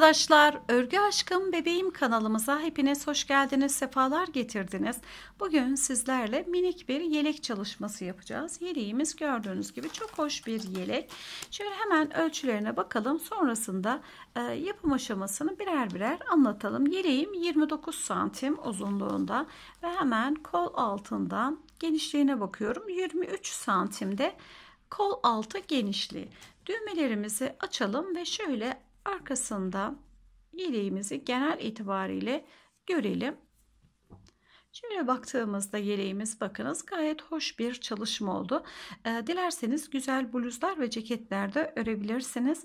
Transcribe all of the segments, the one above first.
Arkadaşlar, Örgü Aşkım Bebeğim kanalımıza hepiniz hoş geldiniz, sefalar getirdiniz. Bugün sizlerle minik bir yelek çalışması yapacağız. Yeleğimiz gördüğünüz gibi çok hoş bir yelek. Şöyle hemen ölçülerine bakalım, sonrasında yapım aşamasını birer birer anlatalım. Yeleğim 29 santim uzunluğunda ve hemen kol altından genişliğine bakıyorum. 23 santimde kol altı genişliği. Düğmelerimizi açalım ve şöyle arkasında yeleğimizi genel itibariyle görelim. Şöyle baktığımızda yeleğimiz, bakınız, gayet hoş bir çalışma oldu. Dilerseniz güzel bluzlar ve ceketlerde örebilirsiniz.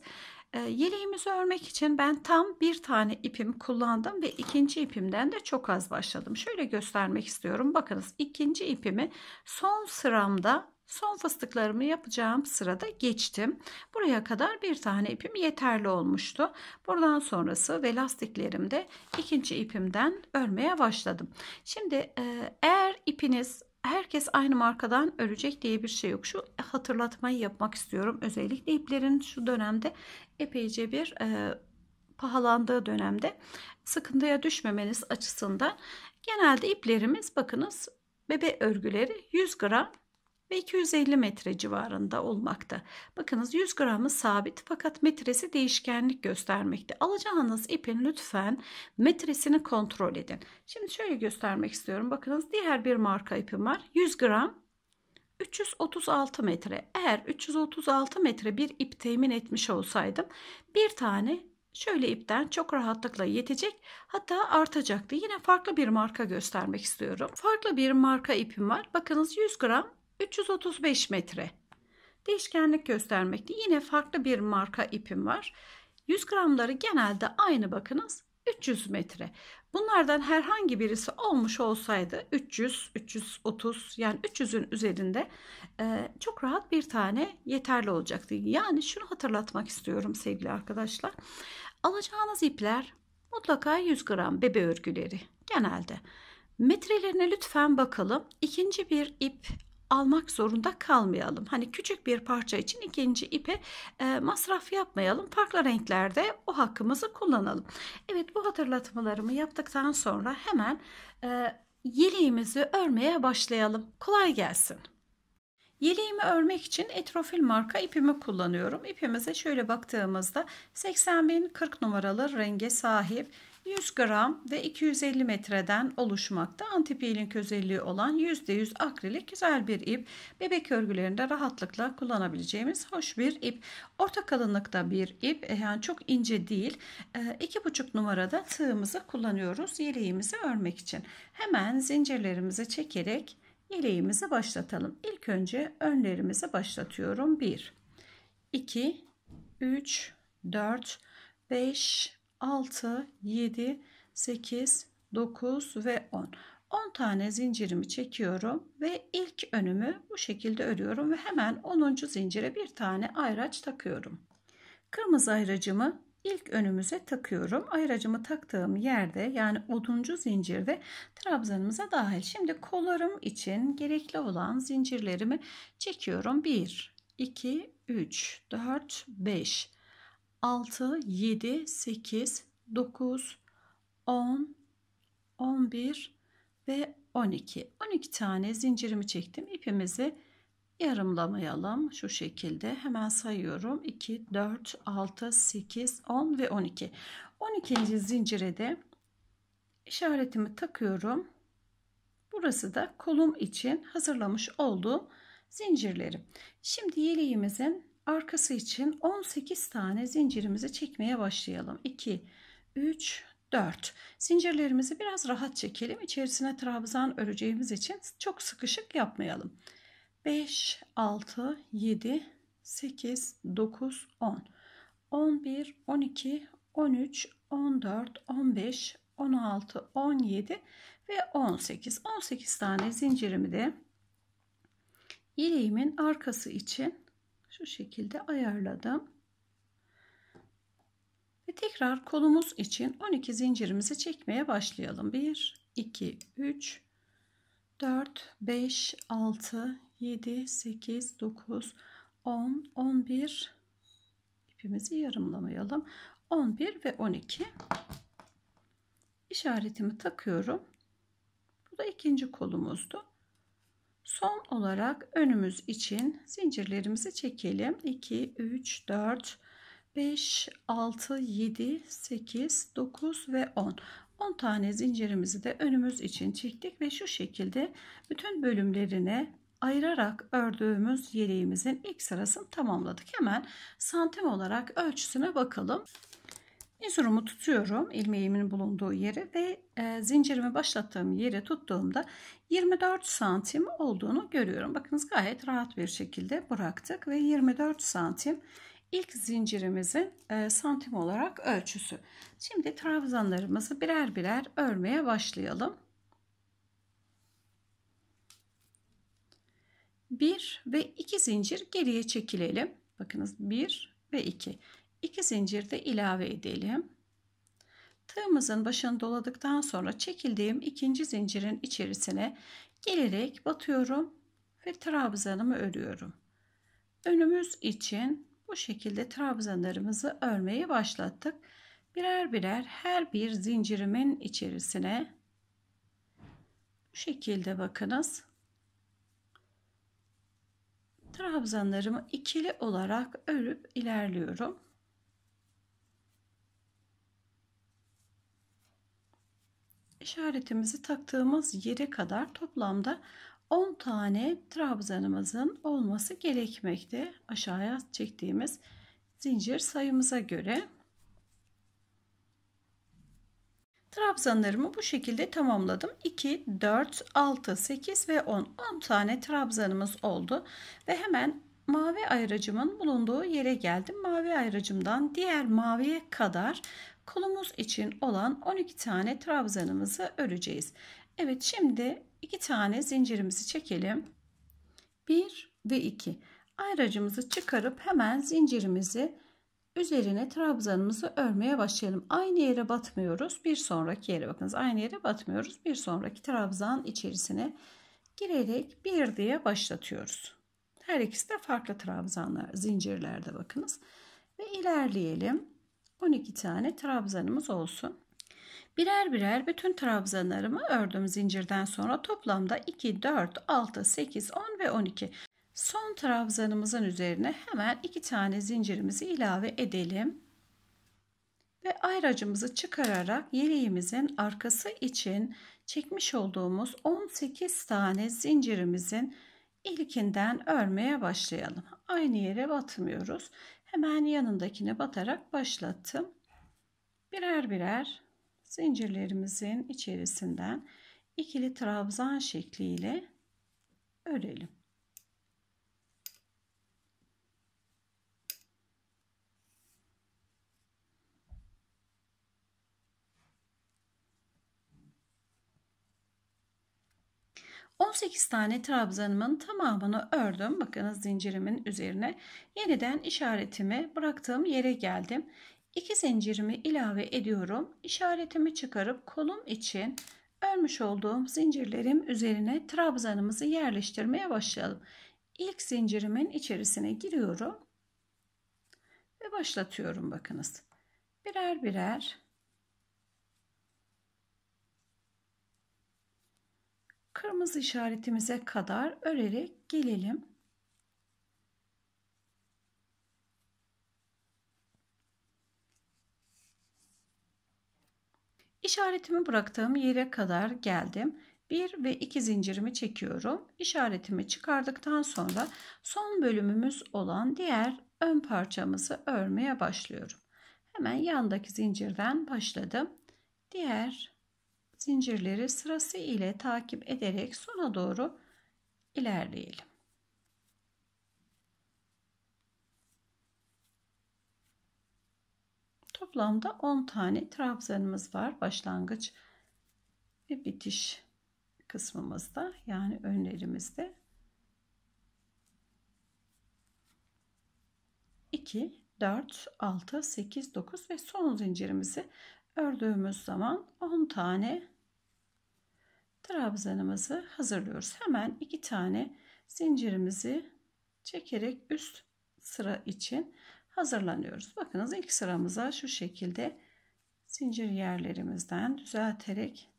Yeleğimizi örmek için ben tam bir tane ipim kullandım ve ikinci ipimden de çok az başladım. Şöyle göstermek istiyorum. Bakınız, ikinci ipimi son sıramda, son fıstıklarımı yapacağım sırada geçtim. Buraya kadar bir tane ipim yeterli olmuştu. Buradan sonrası ve lastiklerimde ikinci ipimden örmeye başladım. Şimdi eğer ipiniz, herkes aynı markadan örecek diye bir şey yok. Şu hatırlatmayı yapmak istiyorum. Özellikle iplerin şu dönemde epeyce bir pahalandığı dönemde sıkıntıya düşmemeniz açısından genelde iplerimiz, bakınız, bebe örgüleri 100 gram ve 250 metre civarında olmakta. Bakınız, 100 gramı sabit fakat metresi değişkenlik göstermekte. Alacağınız ipin lütfen metresini kontrol edin. Şimdi şöyle göstermek istiyorum. Bakınız, diğer bir marka ipim var. 100 gram 336 metre. Eğer 336 metre bir ip temin etmiş olsaydım bir tane şöyle ipten çok rahatlıkla yetecek, hatta artacaktı. Yine farklı bir marka göstermek istiyorum. Farklı bir marka ipim var. Bakınız, 100 gram 335 metre değişkenlik göstermekte. Yine farklı bir marka ipim var. 100 gramları genelde aynı, bakınız, 300 metre. Bunlardan herhangi birisi olmuş olsaydı 300, 330, yani 300'ün üzerinde çok rahat bir tane yeterli olacaktı. Yani şunu hatırlatmak istiyorum sevgili arkadaşlar. Alacağınız ipler mutlaka 100 gram bebe örgüleri genelde. Metrelerine lütfen bakalım. İkinci bir ip almak zorunda kalmayalım. Hani küçük bir parça için ikinci ipe masraf yapmayalım. Farklı renklerde o hakkımızı kullanalım. Evet, bu hatırlatmalarımı yaptıktan sonra hemen yeleğimizi örmeye başlayalım. Kolay gelsin. Yeleğimi örmek için Etrofil marka ipimi kullanıyorum. İpimize şöyle baktığımızda 80.040 numaralı renge sahip, 100 gram ve 250 metreden oluşmakta. Anti-peeling özelliği olan %100 akrilik güzel bir ip. Bebek örgülerinde rahatlıkla kullanabileceğimiz hoş bir ip. Orta kalınlıkta bir ip, yani çok ince değil. 2,5 numarada tığımızı kullanıyoruz yeleğimizi örmek için. Hemen zincirlerimizi çekerek yeleğimizi başlatalım. İlk önce önlerimizi başlatıyorum. 1, 2, 3, 4, 5, 6, 7, 8, 9 ve 10. 10 tane zincirimi çekiyorum ve ilk önümü bu şekilde örüyorum ve hemen 10. zincire bir tane ayraç takıyorum. Kırmızı ayracımı ilk önümüze takıyorum. Ayracımı taktığım yerde, yani 10. zincirde trabzanımıza dahil. Şimdi kollarım için gerekli olan zincirlerimi çekiyorum. 1, 2, 3, 4, 5. 6, 7, 8, 9, 10, 11 ve 12. 12 tane zincirimi çektim. İpimizi yarımlamayalım. Şu şekilde hemen sayıyorum. 2, 4, 6, 8, 10 ve 12. 12. zincire de işaretimi takıyorum. Burası da kolum için hazırlamış olduğum zincirlerim. Şimdi yeleğimizin arkası için 18 tane zincirimizi çekmeye başlayalım. 2, 3, 4. Zincirlerimizi biraz rahat çekelim. İçerisine trabzan öreceğimiz için çok sıkışık yapmayalım. 5, 6, 7, 8, 9, 10, 11, 12, 13, 14, 15, 16, 17 ve 18. 18 tane zincirimi de yeleğimin arkası için şu şekilde ayarladım ve tekrar kolumuz için 12 zincirimizi çekmeye başlayalım. 1, 2, 3, 4, 5, 6, 7, 8, 9, 10, 11. İpimizi yarımlamayalım. 11 ve 12 işaretimi takıyorum. Bu da ikinci kolumuzdu. Son olarak önümüz için zincirlerimizi çekelim. 2, 3, 4, 5, 6, 7, 8, 9 ve 10. 10 tane zincirimizi de önümüz için çektik ve şu şekilde bütün bölümlerine ayırarak ördüğümüz yeleğimizin ilk sırasını tamamladık. Hemen santim olarak ölçüsüne bakalım. İzurumu tutuyorum, ilmeğimin bulunduğu yeri ve zincirimi başlattığım yeri tuttuğumda 24 santim olduğunu görüyorum. Bakınız gayet rahat bir şekilde bıraktık ve 24 santim ilk zincirimizin santim olarak ölçüsü. Şimdi trabzanlarımızı birer birer örmeye başlayalım. 1 ve 2 zincir geriye çekilelim. Bakınız 1 ve 2. 2 zincir de ilave edelim. Tığımızın başını doladıktan sonra çekildiğim ikinci zincirin içerisine gelerek batıyorum ve trabzanımı örüyorum. Önümüz için bu şekilde trabzanlarımızı örmeye başlattık. Birer birer her bir zincirimin içerisine bu şekilde bakınız. Trabzanlarımı ikili olarak örüp ilerliyorum. İşaretimizi taktığımız yere kadar toplamda 10 tane trabzanımızın olması gerekmekte. Aşağıya çektiğimiz zincir sayımıza göre. Trabzanlarımı bu şekilde tamamladım. 2, 4, 6, 8 ve 10. 10 tane trabzanımız oldu. Ve hemen mavi ayracımın bulunduğu yere geldim. Mavi ayracımdan diğer maviye kadar kolumuz için olan 12 tane trabzanımızı öreceğiz. Evet, şimdi 2 tane zincirimizi çekelim. 1 ve 2. Ayracımızı çıkarıp hemen zincirimizi üzerine trabzanımızı örmeye başlayalım. Aynı yere batmıyoruz. Bir sonraki yere bakınız. Aynı yere batmıyoruz. Bir sonraki trabzan içerisine girerek bir diye başlatıyoruz. Her ikisi de farklı trabzanlar, zincirlerde bakınız. Ve ilerleyelim. 12 tane trabzanımız olsun. Birer birer bütün trabzanlarımı ördüm zincirden sonra. Toplamda 2, 4, 6, 8, 10 ve 12. Son trabzanımızın üzerine hemen 2 tane zincirimizi ilave edelim. Ve ayracımızı çıkararak yeleğimizin arkası için çekmiş olduğumuz 18 tane zincirimizin ilkinden örmeye başlayalım. Aynı yere batmıyoruz. Hemen yanındakine batarak başlattım. Birer birer zincirlerimizin içerisinden ikili trabzan şekliyle örelim. . 18 tane trabzanımın tamamını ördüm. Bakınız zincirimin üzerine yeniden işaretimi bıraktığım yere geldim. 2 zincirimi ilave ediyorum. İşaretimi çıkarıp kolum için örmüş olduğum zincirlerim üzerine trabzanımızı yerleştirmeye başlayalım. İlk zincirimin içerisine giriyorum ve başlatıyorum bakınız. Birer birer . Kırmızı işaretimize kadar örerek gelelim. İşaretimi bıraktığım yere kadar geldim. 1 ve 2 zincirimi çekiyorum. İşaretimi çıkardıktan sonra son bölümümüz olan diğer ön parçamızı örmeye başlıyorum. Hemen yandaki zincirden başladım. Diğer zincirleri sırası ile takip ederek sona doğru ilerleyelim. Toplamda 10 tane trabzanımız var. Başlangıç ve bitiş kısmımızda, yani önlerimizde. 2, 4, 6, 8, 9 ve son zincirimizi ördüğümüz zaman 10 tane trabzanımızı hazırlıyoruz. Hemen 2 tane zincirimizi çekerek üst sıra için hazırlanıyoruz. Bakınız ilk sıramıza şu şekilde zincir yerlerimizden düzelterek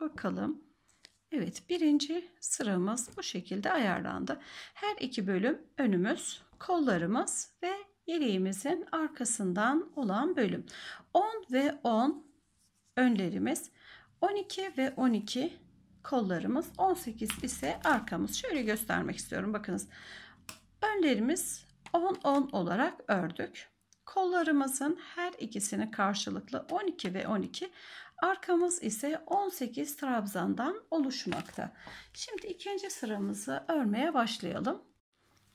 bakalım. Evet, birinci sıramız bu şekilde ayarlandı. Her iki bölüm önümüz, kollarımız ve yeleğimizin arkasından olan bölüm. 10 ve 10 önlerimiz, 12 ve 12 kollarımız, 18 ise arkamız. Şöyle göstermek istiyorum. Bakınız, önlerimiz 10-10 olarak ördük. Kollarımızın her ikisini karşılıklı 12 ve 12, arkamız ise 18 trabzandan oluşmakta. Şimdi ikinci sıramızı örmeye başlayalım.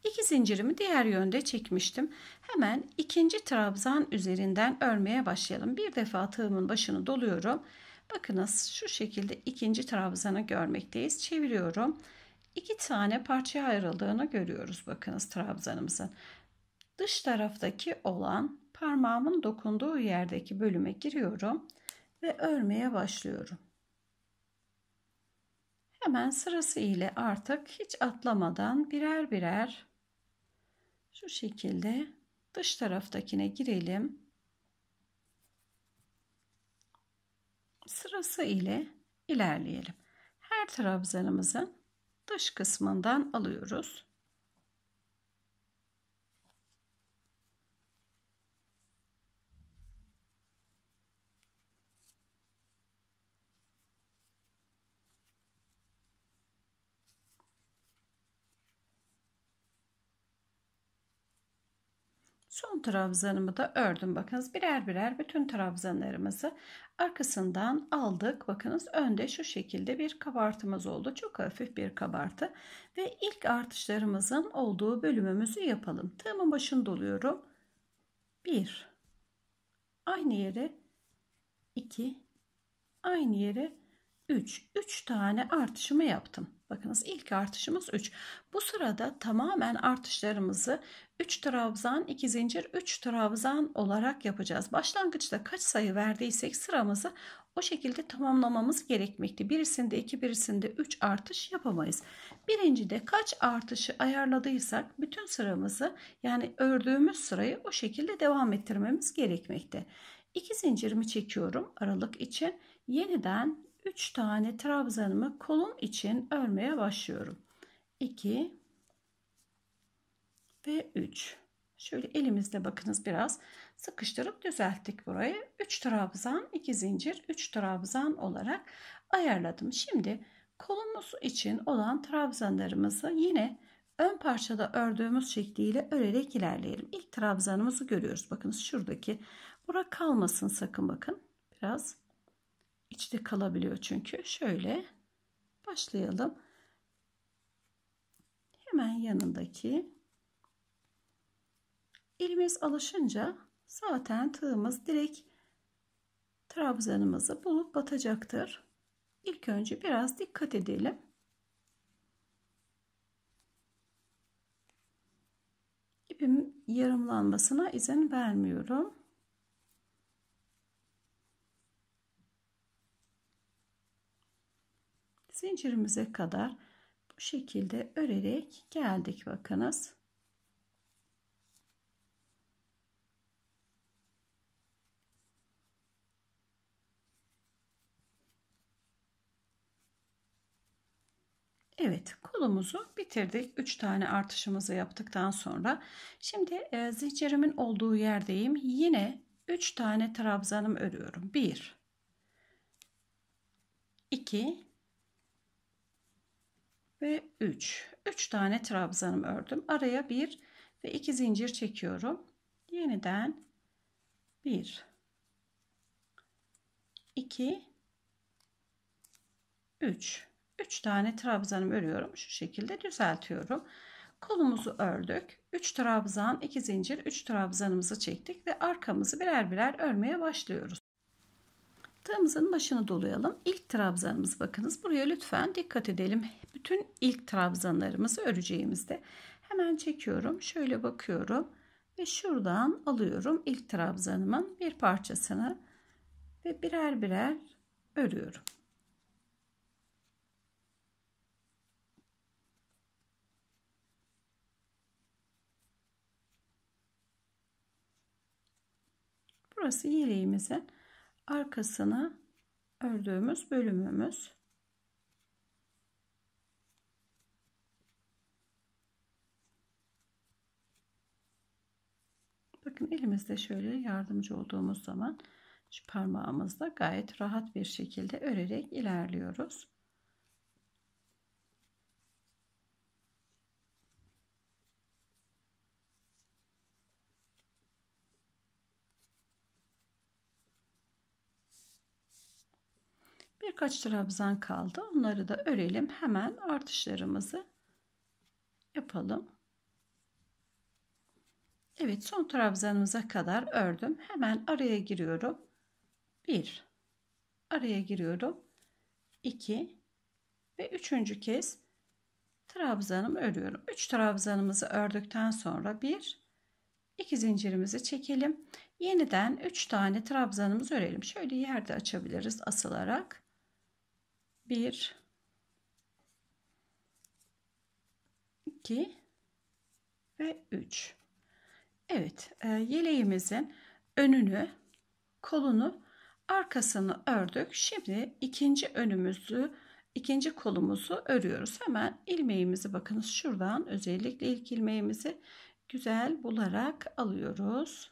İki zincirimi diğer yönde çekmiştim. Hemen ikinci trabzan üzerinden örmeye başlayalım. Bir defa tığımın başını doluyorum. Bakınız şu şekilde ikinci trabzanı görmekteyiz. Çeviriyorum. İki tane parçaya ayrıldığını görüyoruz. Bakınız trabzanımızın. Dış taraftaki olan parmağımın dokunduğu yerdeki bölüme giriyorum ve örmeye başlıyorum. Hemen sırası ile artık hiç atlamadan birer birer şu şekilde dış taraftakine girelim. Sırası ile ilerleyelim. Her trabzanımızın dış kısmından alıyoruz. Son trabzanımı da ördüm. Bakınız birer birer bütün trabzanlarımızı arkasından aldık. Bakınız önde şu şekilde bir kabartımız oldu. Çok hafif bir kabartı. Ve ilk artışlarımızın olduğu bölümümüzü yapalım. Tığımın başını doluyorum. 1. Aynı yere 2. Aynı yere 3. 3 tane artışımı yaptım. Bakınız ilk artışımız 3. Bu sırada tamamen artışlarımızı 3 trabzan, 2 zincir, 3 trabzan olarak yapacağız. Başlangıçta kaç sayı verdiysek sıramızı o şekilde tamamlamamız gerekmekte. Birisinde 2, birisinde 3 artış yapamayız. Birincide kaç artışı ayarladıysak bütün sıramızı, yani ördüğümüz sırayı o şekilde devam ettirmemiz gerekmekte. 2 zincirimi çekiyorum aralık için. Yeniden 3 tane trabzanımı kolum için örmeye başlıyorum. 2 ve 3. Şöyle elimizde bakınız biraz sıkıştırıp düzelttik burayı. 3 trabzan, 2 zincir, 3 trabzan olarak ayarladım. Şimdi kolumuz için olan trabzanlarımızı yine ön parçada ördüğümüz şekliyle örerek ilerleyelim. İlk trabzanımızı görüyoruz. Bakınız şuradaki. Bura kalmasın sakın, bakın. Biraz İçte kalabiliyor çünkü. Şöyle başlayalım. Hemen yanındaki ilimiz alışınca zaten tığımız direkt trabzanımızı bulup batacaktır. İlk önce biraz dikkat edelim. İpim yarımlanmasına izin vermiyorum. Zincirimize kadar bu şekilde örerek geldik. Bakınız. Evet, kolumuzu bitirdik. 3 tane artışımızı yaptıktan sonra şimdi zincirimin olduğu yerdeyim. Yine 3 tane trabzanım örüyorum. 1 2 ve 3 tane trabzanım ördüm. Araya 1 ve 2 zincir çekiyorum. Yeniden 1 2 3 tane trabzanım örüyorum. Şu şekilde düzeltiyorum. Kolumuzu ördük. 3 trabzan, 2 zincir, 3 trabzanımızı çektik ve arkamızı birer birer örmeye başlıyoruz. Tığımızın başını dolayalım. İlk trabzanımız, bakınız buraya lütfen dikkat edelim. Bütün ilk trabzanlarımızı öreceğimizde hemen çekiyorum. Şöyle bakıyorum ve şuradan alıyorum ilk trabzanımın bir parçasını ve birer birer örüyorum. Burası yeleğimizin arkasını ördüğümüz bölümümüz. Bakın elimizde şöyle yardımcı olduğumuz zaman şu parmağımızla gayet rahat bir şekilde örerek ilerliyoruz. Birkaç trabzan kaldı. Onları da örelim. Hemen artışlarımızı yapalım. Evet, son trabzanımıza kadar ördüm. Hemen araya giriyorum. 1 araya giriyorum. 2 ve 3. kez trabzanımı örüyorum. 3 trabzanımızı ördükten sonra 1-2 zincirimizi çekelim. Yeniden 3 tane trabzanımızı örelim. Şöyle yerde açabiliriz asılarak. 1 2 ve 3. Evet, yeleğimizin önünü, kolunu, arkasını ördük. Şimdi ikinci kolumuzu örüyoruz. Hemen ilmeğimizi bakınız şuradan, özellikle ilk ilmeğimizi güzel bularak alıyoruz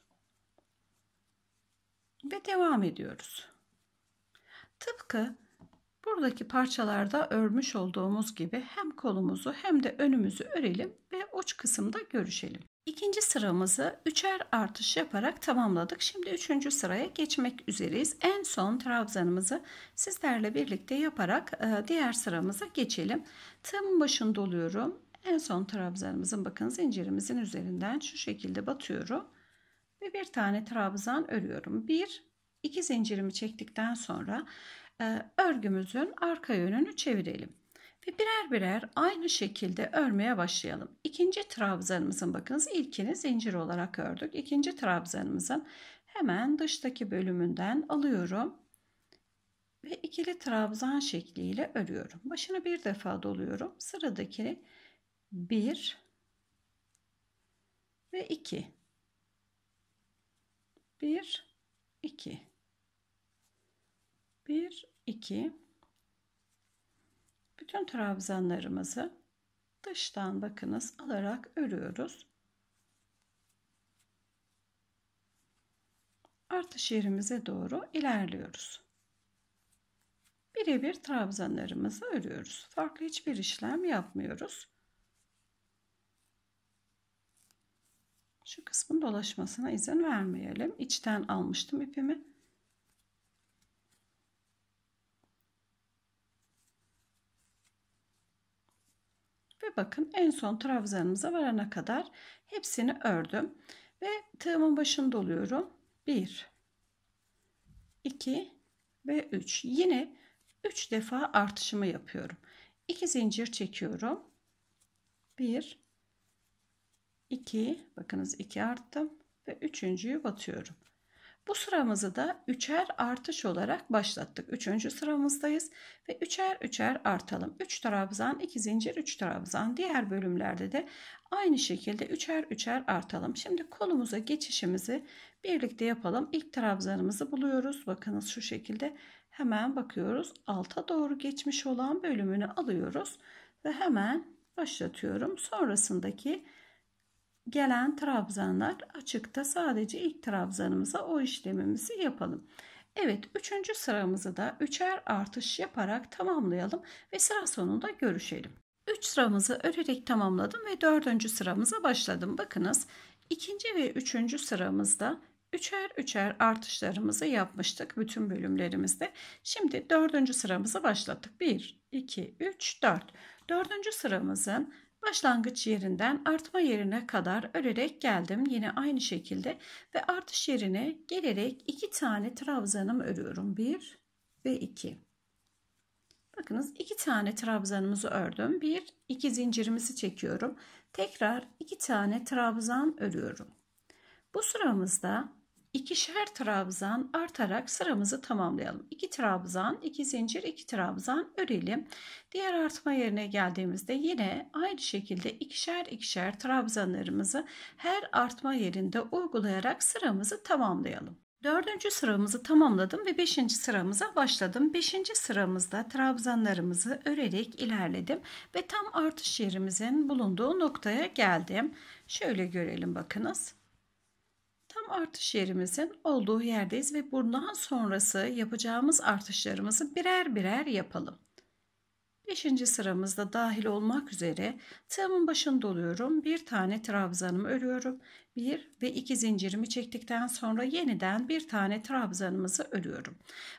ve devam ediyoruz. Tıpkı buradaki parçalarda örmüş olduğumuz gibi hem kolumuzu hem de önümüzü örelim ve uç kısımda görüşelim. İkinci sıramızı üçer artış yaparak tamamladık. Şimdi üçüncü sıraya geçmek üzereyiz. En son trabzanımızı sizlerle birlikte yaparak diğer sıramıza geçelim. Tığımın başını doluyorum. En son trabzanımızın bakın zincirimizin üzerinden şu şekilde batıyorum ve bir tane trabzan örüyorum. 1-2 zincirimi çektikten sonra örgümüzün arka yönünü çevirelim ve birer birer aynı şekilde örmeye başlayalım. İkinci trabzanımızın bakınız ilkini zincir olarak ördük. İkinci trabzanımızın hemen dıştaki bölümünden alıyorum ve ikili trabzan şekliyle örüyorum. Başını bir defa doluyorum. Sıradaki 1 ve 2. 1 2. 1, 2. Bütün trabzanlarımızı dıştan bakınız alarak örüyoruz. Artış yerimize doğru ilerliyoruz. Birebir trabzanlarımızı örüyoruz. Farklı hiçbir işlem yapmıyoruz. Şu kısmın dolaşmasına izin vermeyelim. İçten almıştım ipimi. Bakın en son trabzanımıza varana kadar hepsini ördüm ve tığımın başını doluyorum. 1 2 ve 3. Yine 3 defa artışımı yapıyorum. 2 zincir çekiyorum. 1 2, bakınız 2 arttım ve üçüncüyü batıyorum. Bu sıramızı da üçer artış olarak başlattık. Üçüncü sıramızdayız ve üçer üçer artalım. 3 trabzan, 2 zincir, 3 trabzan. Diğer bölümlerde de aynı şekilde üçer üçer artalım. Şimdi kolumuza geçişimizi birlikte yapalım. İlk trabzanımızı buluyoruz. Bakınız şu şekilde hemen bakıyoruz. Alta doğru geçmiş olan bölümünü alıyoruz ve hemen başlatıyorum. Sonrasındaki gelen trabzanlar açıkta, sadece ilk trabzanımıza o işlemimizi yapalım. Evet, 3. sıramızı da üçer artış yaparak tamamlayalım ve sıra sonunda görüşelim. 3 sıramızı örerek tamamladım ve 4. sıramıza başladım. Bakınız 2. ve 3. sıramızda üçer üçer artışlarımızı yapmıştık bütün bölümlerimizde. Şimdi 4. sıramızı başlattık. 1 2 3 4. 4. sıramızın başlangıç yerinden artma yerine kadar örerek geldim yine aynı şekilde ve artış yerine gelerek 2 tane trabzanımı örüyorum. 1 ve 2. Bakınız 2 tane trabzanımızı ördüm. 1-2 zincirimizi çekiyorum. Tekrar 2 tane trabzan örüyorum. Bu sıramızda 2'şer trabzan artarak sıramızı tamamlayalım. 2 trabzan, 2 zincir, 2 trabzan örelim. Diğer artma yerine geldiğimizde yine aynı şekilde 2'şer 2'şer trabzanlarımızı her artma yerinde uygulayarak sıramızı tamamlayalım. Dördüncü sıramızı tamamladım ve beşinci sıramıza başladım. Beşinci sıramızda trabzanlarımızı örerek ilerledim ve tam artış yerimizin bulunduğu noktaya geldim. Şöyle görelim, bakınız. Tam artış yerimizin olduğu yerdeyiz ve bundan sonrası yapacağımız artışlarımızı birer birer yapalım. Beşinci sıramızda dahil olmak üzere tığımın başını doluyorum. Bir tane trabzanımı örüyorum. 1 ve 2 zincirimi çektikten sonra yeniden bir tane trabzanımızı örüyorum.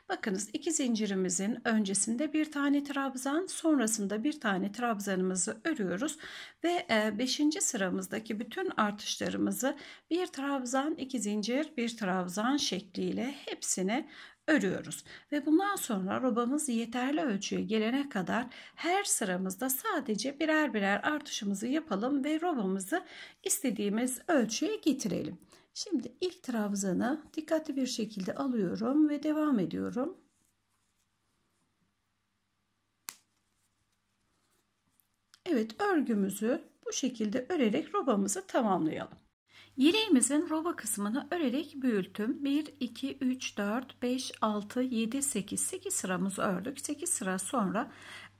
Bakınız, 2 zincirimizin öncesinde bir tane trabzan, sonrasında bir tane trabzanımızı örüyoruz ve 5. sıramızdaki bütün artışlarımızı bir trabzan, 2 zincir, bir trabzan şekliyle hepsini örüyoruz ve bundan sonra robamız yeterli ölçüye gelene kadar her sıramızda sadece birer birer artışımızı yapalım ve robamızı istediğimiz ölçüye getirelim. Şimdi ilk trabzanı dikkatli bir şekilde alıyorum ve devam ediyorum. Evet, örgümüzü bu şekilde örerek robamızı tamamlayalım. Yeleğimizin roba kısmını örerek büyüttüm. 1, 2, 3, 4, 5, 6, 7, 8. 8 sıramızı ördük. 8 sıra sonra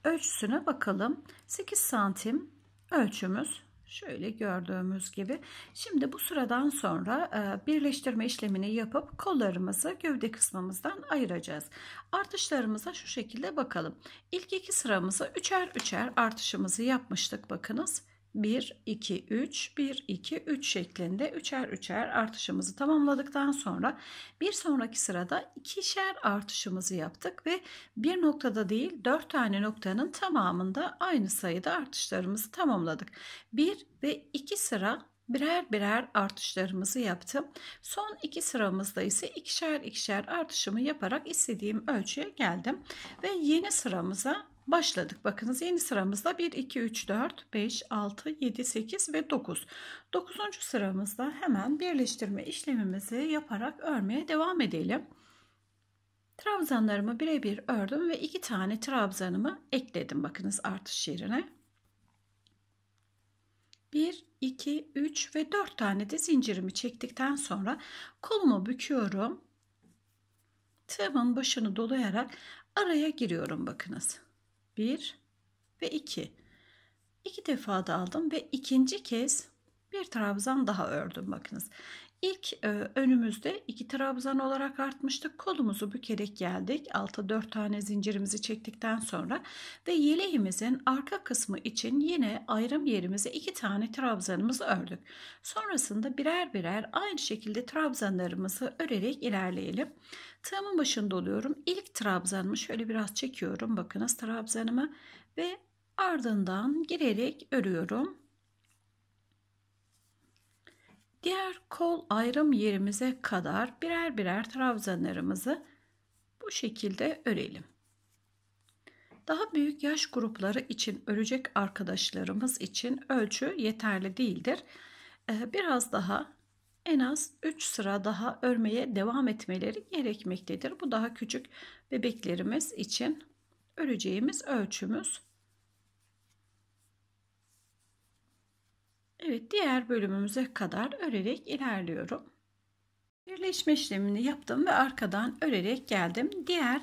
ölçüsüne bakalım. 8 santim ölçümüz. Şöyle gördüğümüz gibi. Şimdi bu sıradan sonra birleştirme işlemini yapıp kollarımızı gövde kısmımızdan ayıracağız. Artışlarımıza şu şekilde bakalım. İlk iki sıramızı üçer üçer artışımızı yapmıştık. Bakınız. 1, 2, 3, 1, 2, 3 şeklinde üçer üçer artışımızı tamamladıktan sonra bir sonraki sırada ikişer artışımızı yaptık ve bir noktada değil 4 tane noktanın tamamında aynı sayıda artışlarımızı tamamladık. 1 ve 2 sıra birer birer artışlarımızı yaptım. Son 2 sıramızda ise ikişer ikişer artışımı yaparak istediğim ölçüye geldim ve yeni sıramıza başladık. Bakınız, yeni sıramızda 1, 2, 3, 4, 5, 6, 7, 8 ve 9. 9. sıramızda hemen birleştirme işlemimizi yaparak örmeye devam edelim. Trabzanlarımı birebir ördüm ve 2 tane trabzanımı ekledim. Bakınız, artış yerine. 1, 2, 3 ve 4 tane de zincirimi çektikten sonra kolumu büküyorum. Tığımın başını dolayarak araya giriyorum. Bakınız. 1 ve 2. 2 defa da aldım ve ikinci kez bir trabzan daha ördüm. Bakınız. İlk önümüzde 2 trabzan olarak artmıştık. Kolumuzu bükerek geldik. Alta 4 tane zincirimizi çektikten sonra ve yeleğimizin arka kısmı için yine ayrım yerimize 2 tane trabzanımızı ördük. Sonrasında birer birer aynı şekilde trabzanlarımızı örerek ilerleyelim. Tığımın başında oluyorum. İlk trabzanımı şöyle biraz çekiyorum. Bakınız, trabzanımı ve ardından girerek örüyorum. Diğer kol ayrım yerimize kadar birer birer trabzanlarımızı bu şekilde örelim. Daha büyük yaş grupları için örecek arkadaşlarımız için ölçü yeterli değildir. Biraz daha, en az 3 sıra daha örmeye devam etmeleri gerekmektedir. Bu daha küçük bebeklerimiz için öreceğimiz ölçümüz. Evet, diğer bölümümüze kadar örerek ilerliyorum. Birleşme işlemini yaptım ve arkadan örerek geldim. Diğer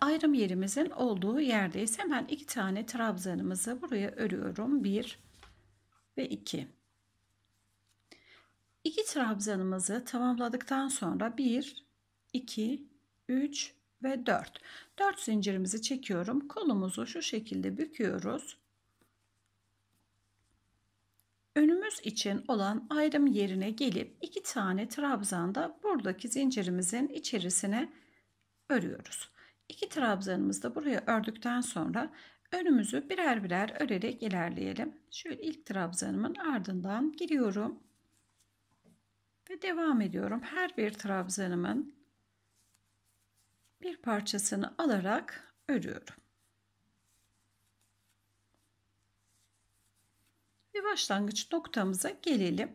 ayrım yerimizin olduğu yerdeyiz. Hemen 2 tane trabzanımızı buraya örüyorum. 1 ve 2. 2 trabzanımızı tamamladıktan sonra 1, 2, 3 ve 4. 4 zincirimizi çekiyorum. Kolumuzu şu şekilde büküyoruz. Önümüz için olan ayrım yerine gelip 2 tane trabzan da buradaki zincirimizin içerisine örüyoruz. 2 trabzanımızı da buraya ördükten sonra önümüzü birer birer örerek ilerleyelim. Şöyle ilk trabzanımın ardından giriyorum ve devam ediyorum. Her bir trabzanımın bir parçasını alarak örüyorum. Bir başlangıç noktamıza gelelim.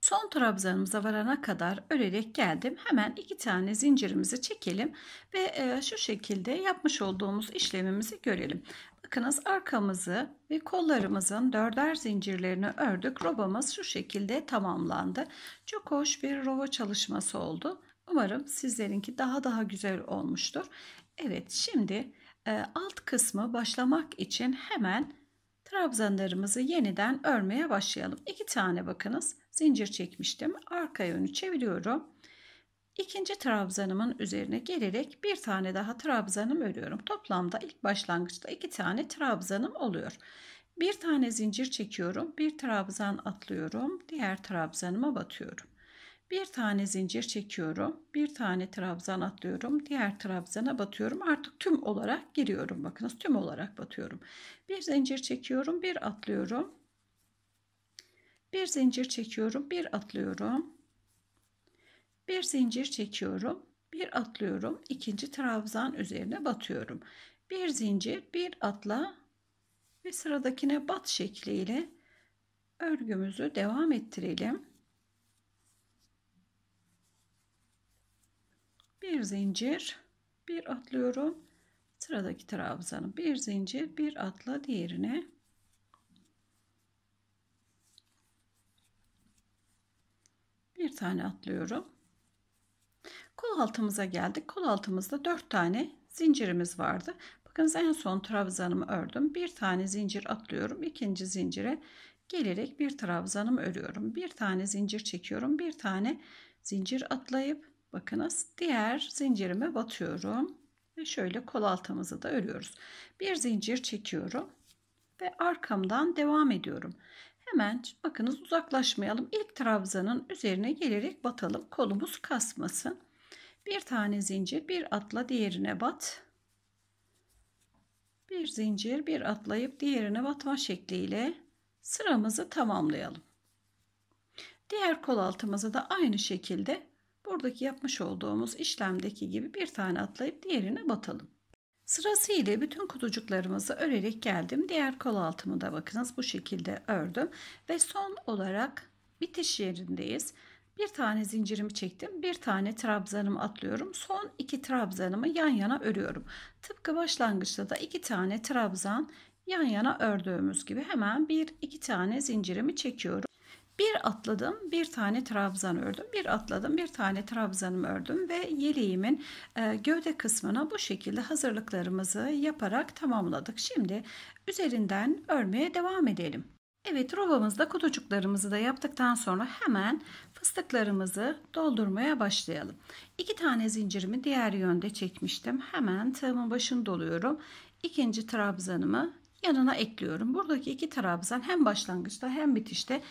Son trabzanımıza varana kadar örerek geldim. Hemen 2 tane zincirimizi çekelim ve şu şekilde yapmış olduğumuz işlemimizi görelim. Bakınız, arkamızı ve kollarımızın 4'er zincirlerini ördük. Robamız şu şekilde tamamlandı. Çok hoş bir roba çalışması oldu. Umarım sizlerinki daha güzel olmuştur. Evet, şimdi alt kısmı başlamak için hemen trabzanlarımızı yeniden örmeye başlayalım. 2 tane bakınız zincir çekmiştim. Arka yönü çeviriyorum. İkinci trabzanımın üzerine gelerek bir tane daha trabzanım örüyorum. Toplamda ilk başlangıçta 2 tane trabzanım oluyor. Bir tane zincir çekiyorum. Bir trabzan atlıyorum. Diğer trabzanıma batıyorum. Bir tane zincir çekiyorum. Bir tane trabzan atlıyorum. Diğer trabzana batıyorum. Artık tüm olarak giriyorum. Bakınız tüm olarak batıyorum. Bir zincir çekiyorum. Bir atlıyorum. Bir zincir çekiyorum. Bir atlıyorum. Bir zincir çekiyorum. Bir atlıyorum. İkinci trabzan üzerine batıyorum. Bir zincir, bir atla ve sıradakine bat şekliyle örgümüzü devam ettirelim. Bir zincir, bir atlıyorum. Sıradaki trabzanı bir zincir, bir atla diğerine. Bir tane atlıyorum. Kol altımıza geldik. Kol altımızda 4 tane zincirimiz vardı. Bakınız en son trabzanımı ördüm. Bir tane zincir atlıyorum. İkinci zincire gelerek bir trabzanımı örüyorum. Bir tane zincir çekiyorum. Bir tane zincir atlayıp bakınız diğer zincirime batıyorum. Ve şöyle kol altımızı da örüyoruz. Bir zincir çekiyorum. Ve arkamdan devam ediyorum. Hemen bakınız uzaklaşmayalım. İlk trabzanın üzerine gelerek batalım. Kolumuz kasmasın. Bir tane zincir, bir atla diğerine bat. Bir zincir, bir atlayıp diğerine batma şekliyle sıramızı tamamlayalım. Diğer kol altımızı da aynı şekilde buradaki yapmış olduğumuz işlemdeki gibi bir tane atlayıp diğerine batalım. Sırasıyla bütün kutucuklarımızı örerek geldim. Diğer kol altımı da bakınız bu şekilde ördüm. Ve son olarak bitiş yerindeyiz. Bir tane zincirimi çektim. Bir tane trabzanımı atlıyorum. Son 2 trabzanımı yan yana örüyorum. Tıpkı başlangıçta da 2 tane trabzan yan yana ördüğümüz gibi hemen 1-2 tane zincirimi çekiyorum. Bir atladım, bir tane trabzan ördüm. Bir atladım, bir tane trabzanımı ördüm ve yeleğimin gövde kısmına bu şekilde hazırlıklarımızı yaparak tamamladık. Şimdi üzerinden örmeye devam edelim. Evet, rovamızda kutucuklarımızı da yaptıktan sonra hemen fıstıklarımızı doldurmaya başlayalım. 2 tane zincirimi diğer yönde çekmiştim. Hemen tığımın başını doluyorum. İkinci trabzanımı yanına ekliyorum. Buradaki 2 trabzan hem başlangıçta hem bitişte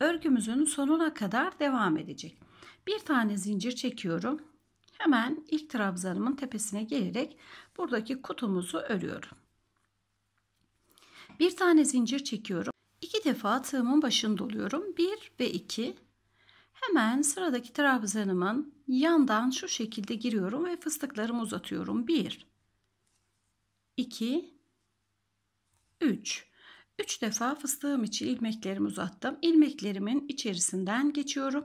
örgümüzün sonuna kadar devam edecek. Bir tane zincir çekiyorum. Hemen ilk trabzanımın tepesine gelerek buradaki kutumuzu örüyorum. Bir tane zincir çekiyorum. 2 defa tığımın başını doluyorum. 1 ve 2. Hemen sıradaki trabzanımın yandan şu şekilde giriyorum ve fıstıklarımı uzatıyorum. 1, 2, 3. 3 defa fıstığım için ilmeklerimi uzattım. İlmeklerimin içerisinden geçiyorum.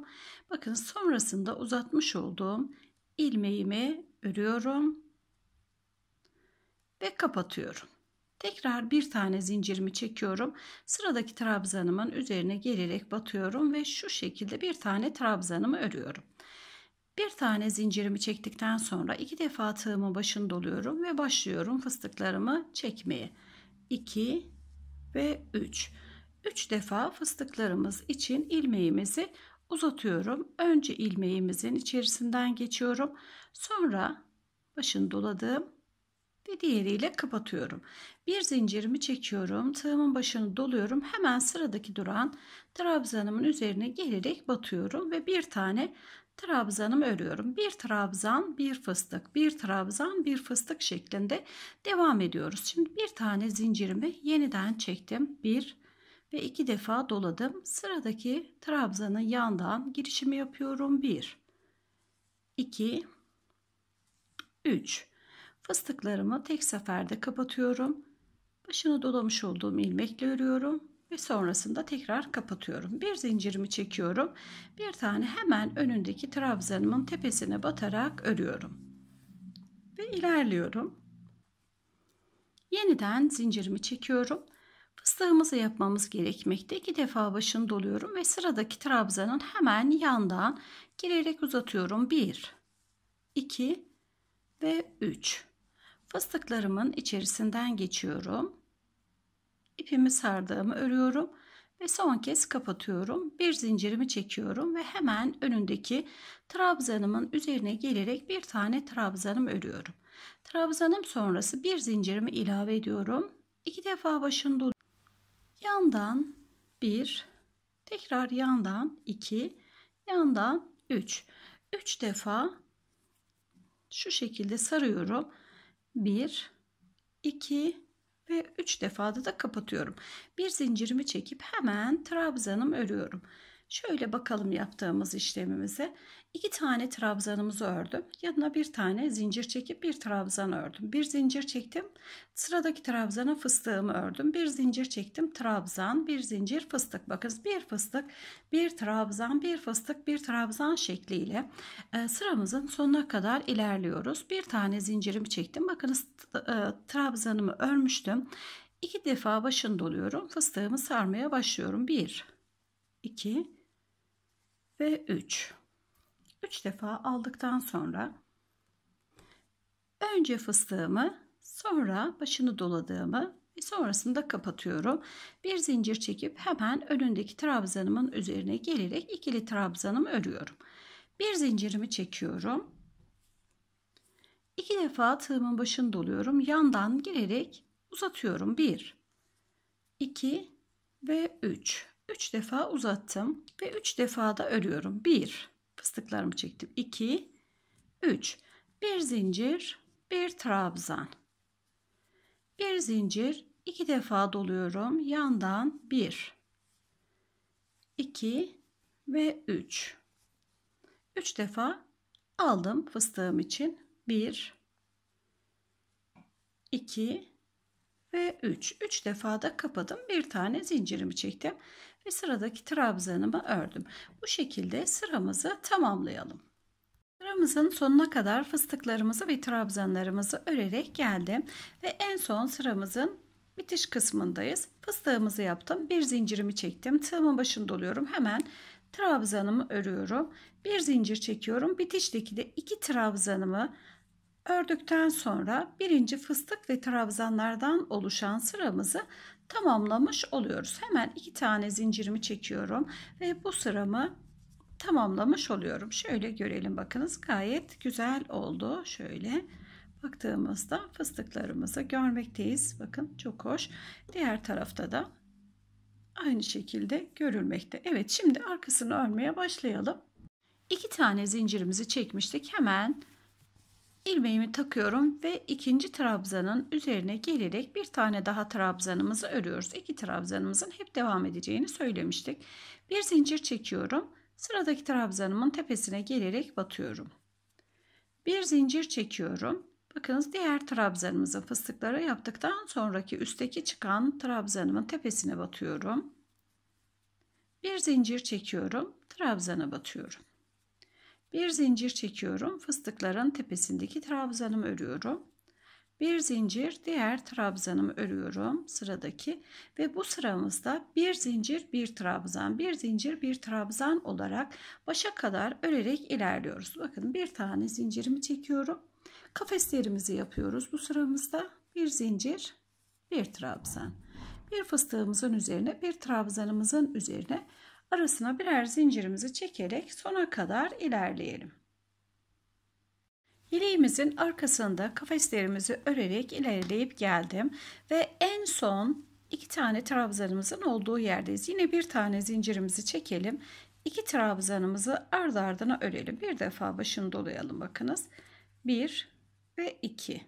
Bakın sonrasında uzatmış olduğum ilmeğimi örüyorum. Ve kapatıyorum. Tekrar bir tane zincirimi çekiyorum. Sıradaki trabzanımın üzerine gelerek batıyorum ve şu şekilde bir tane trabzanımı örüyorum. Bir tane zincirimi çektikten sonra 2 defa tığımın başını doluyorum ve başlıyorum fıstıklarımı çekmeye. 2 ve 3. 3 defa fıstıklarımız için ilmeğimizi uzatıyorum. Önce ilmeğimizin içerisinden geçiyorum. Sonra başını doladığım ve diğeriyle kapatıyorum. Bir zincirimi çekiyorum. Tığımın başını doluyorum. Hemen sıradaki duran trabzanımın üzerine gelerek batıyorum ve bir tane trabzanımı örüyorum. Bir trabzan, bir fıstık, bir trabzan, bir fıstık şeklinde devam ediyoruz. Şimdi bir tane zincirimi yeniden çektim. 1 ve 2 defa doladım. Sıradaki trabzanın yandan girişimi yapıyorum. 1, 2, 3. Fıstıklarımı tek seferde kapatıyorum. Başını dolamış olduğum ilmekle örüyorum ve sonrasında tekrar kapatıyorum. Bir zincirimi çekiyorum. Bir tane hemen önündeki trabzanımın tepesine batarak örüyorum. Ve ilerliyorum. Yeniden zincirimi çekiyorum. Fıstığımızı yapmamız gerekmekte. 2 defa başını doluyorum ve sıradaki trabzanın hemen yandan girerek uzatıyorum. 1, 2 ve 3. Fıstıklarımın içerisinden geçiyorum. İpimi sardığımı örüyorum ve son kez kapatıyorum. Bir zincirimi çekiyorum ve hemen önündeki trabzanımın üzerine gelerek bir tane trabzanım örüyorum. Trabzanım sonrası bir zincirimi ilave ediyorum. 2 defa başını doluyorum. Yandan 1, tekrar yandan 2, yandan 3. 3 defa şu şekilde sarıyorum. 1, 2 ve 3 defada da kapatıyorum. Bir zincirimi çekip hemen trabzanımı örüyorum. Şöyle bakalım yaptığımız işlemimize. 2 tane trabzanımızı ördüm. Yanına bir tane zincir çekip bir trabzan ördüm. Bir zincir çektim. Sıradaki trabzana fıstığımı ördüm. Bir zincir çektim. Trabzan, bir zincir, fıstık. Bakın bir fıstık, bir trabzan, bir fıstık, bir trabzan şekliyle sıramızın sonuna kadar ilerliyoruz. Bir tane zincirimi çektim. Bakınız trabzanımı örmüştüm. 2 defa başını doluyorum. Fıstığımı sarmaya başlıyorum. 1, 2 ve 3. 3 defa aldıktan sonra önce fıstığımı, sonra başını doladığımı ve sonrasında kapatıyorum. Bir zincir çekip hemen önündeki trabzanımın üzerine gelerek ikili trabzanımı örüyorum. Bir zincirimi çekiyorum. 2 defa tığımın başını doluyorum. Yandan girerek uzatıyorum. 1, 2 ve 3. 3 defa uzattım ve 3 defa da örüyorum. 1, fıstıklarımı çektim. 2, 3. Bir zincir, bir trabzan. Bir zincir, 2 defa doluyorum. Yandan 1, 2 ve 3. 3 defa aldım fıstığım için. 1, 2 ve 3. 3 defa da kapadım. Bir tane zincirimi çektim ve sıradaki trabzanımı ördüm. Bu şekilde sıramızı tamamlayalım. Sıramızın sonuna kadar fıstıklarımızı ve trabzanlarımızı örerek geldim ve en son sıramızın bitiş kısmındayız. Fıstığımızı yaptım. Bir zincirimi çektim. Tığımın başını doluyorum. Hemen trabzanımı örüyorum. Bir zincir çekiyorum. Bitişteki de 2 trabzanımı ördükten sonra birinci fıstık ve trabzanlardan oluşan sıramızı tamamlamış oluyoruz. Hemen 2 tane zincirimi çekiyorum ve bu sıramı tamamlamış oluyorum. Şöyle görelim, bakınız gayet güzel oldu. Şöyle baktığımızda fıstıklarımızı görmekteyiz. Bakın çok hoş. Diğer tarafta da aynı şekilde görülmekte. Evet, şimdi arkasını örmeye başlayalım. 2 tane zincirimizi çekmiştik. Hemen ilmeğimi takıyorum ve ikinci trabzanın üzerine gelerek bir tane daha trabzanımızı örüyoruz. 2 trabzanımızın hep devam edeceğini söylemiştik. Bir zincir çekiyorum. Sıradaki trabzanımın tepesine gelerek batıyorum. Bir zincir çekiyorum. Bakınız diğer trabzanımızın fıstıkları yaptıktan sonraki üstteki çıkan trabzanımın tepesine batıyorum. Bir zincir çekiyorum. Trabzana batıyorum. Bir zincir çekiyorum. Fıstıkların tepesindeki trabzanımı örüyorum. Bir zincir, diğer trabzanımı örüyorum. Sıradaki ve bu sıramızda bir zincir, bir trabzan, bir zincir, bir trabzan olarak başa kadar örerek ilerliyoruz. Bakın bir tane zincirimi çekiyorum. Kafeslerimizi yapıyoruz bu sıramızda. Bir zincir, bir trabzan. Bir fıstığımızın üzerine, bir trabzanımızın üzerine arasına birer zincirimizi çekerek sona kadar ilerleyelim. Yeleğimizin arkasında kafeslerimizi örerek ilerleyip geldim ve en son 2 tane trabzanımızın olduğu yerdeyiz. Yine bir tane zincirimizi çekelim. 2 trabzanımızı ardı ardına örelim. Bir defa başını dolayalım, bakınız. 1 ve 2.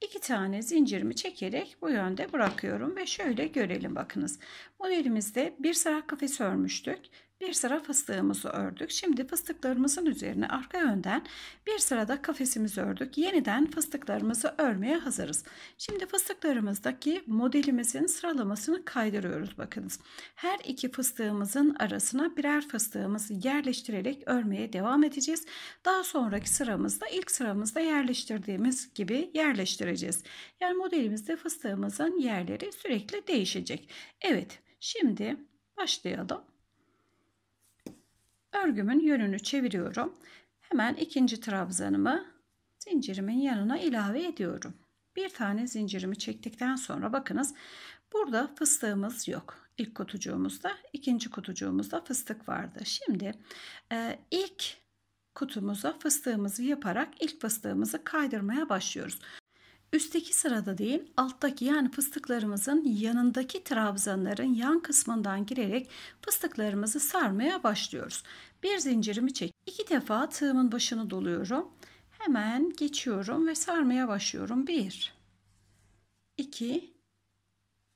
2 tane zincirimi çekerek bu yönde bırakıyorum ve şöyle görelim, bakınız. Modelimizde bir sıra kafes örmüştük. Bir sıra fıstığımızı ördük. Şimdi fıstıklarımızın üzerine arka yönden bir sırada kafesimizi ördük. Yeniden fıstıklarımızı örmeye hazırız. Şimdi fıstıklarımızdaki modelimizin sıralamasını kaydırıyoruz, bakınız. Her 2 fıstığımızın arasına birer fıstığımızı yerleştirerek örmeye devam edeceğiz. Daha sonraki sıramızda ilk sıramızda yerleştirdiğimiz gibi yerleştireceğiz. Yani modelimizde fıstığımızın yerleri sürekli değişecek. Evet, şimdi başlayalım. Örgümün yönünü çeviriyorum. Hemen ikinci trabzanımı zincirimin yanına ilave ediyorum. Bir tane zincirimi çektikten sonra bakınız burada fıstığımız yok. İlk kutucuğumuzda, ikinci kutucuğumuzda fıstık vardı. Şimdi ilk kutumuza fıstığımızı yaparak ilk fıstığımızı kaydırmaya başlıyoruz. Üstteki sırada değil, alttaki yani fıstıklarımızın yanındaki trabzanların yan kısmından girerek fıstıklarımızı sarmaya başlıyoruz. Bir zincirimi çek. 2 defa tığımın başını doluyorum. Hemen geçiyorum ve sarmaya başlıyorum. 1, 2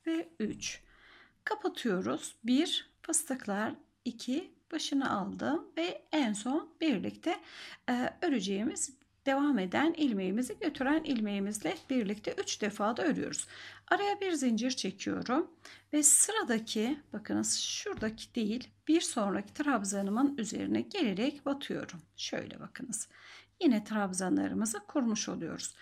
ve 3. Kapatıyoruz. 1 fıstıklar, 2 başını aldım ve en son birlikte öreceğimiz devam eden ilmeğimizi götüren ilmeğimizle birlikte 3 defa da örüyoruz. Araya bir zincir çekiyorum ve sıradaki, bakınız şuradaki değil, bir sonraki trabzanımın üzerine gelerek batıyorum. Şöyle bakınız. Yine trabzanlarımızı kurmuş oluyoruz.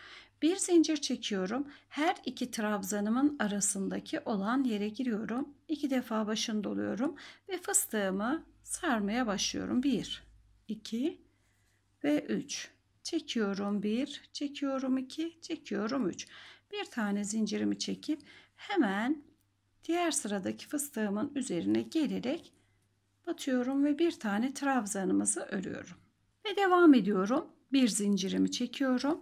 Bir zincir çekiyorum. Her iki trabzanımın arasındaki olan yere giriyorum. 2 defa başını doluyorum ve fıstığımı sarmaya başlıyorum. 1, 2 ve 3. Çekiyorum 1, çekiyorum 2, çekiyorum 3. Bir tane zincirimi çekip hemen diğer sıradaki fıstığımın üzerine gelerek batıyorum ve bir tane trabzanımızı örüyorum. Ve devam ediyorum. Bir zincirimi çekiyorum.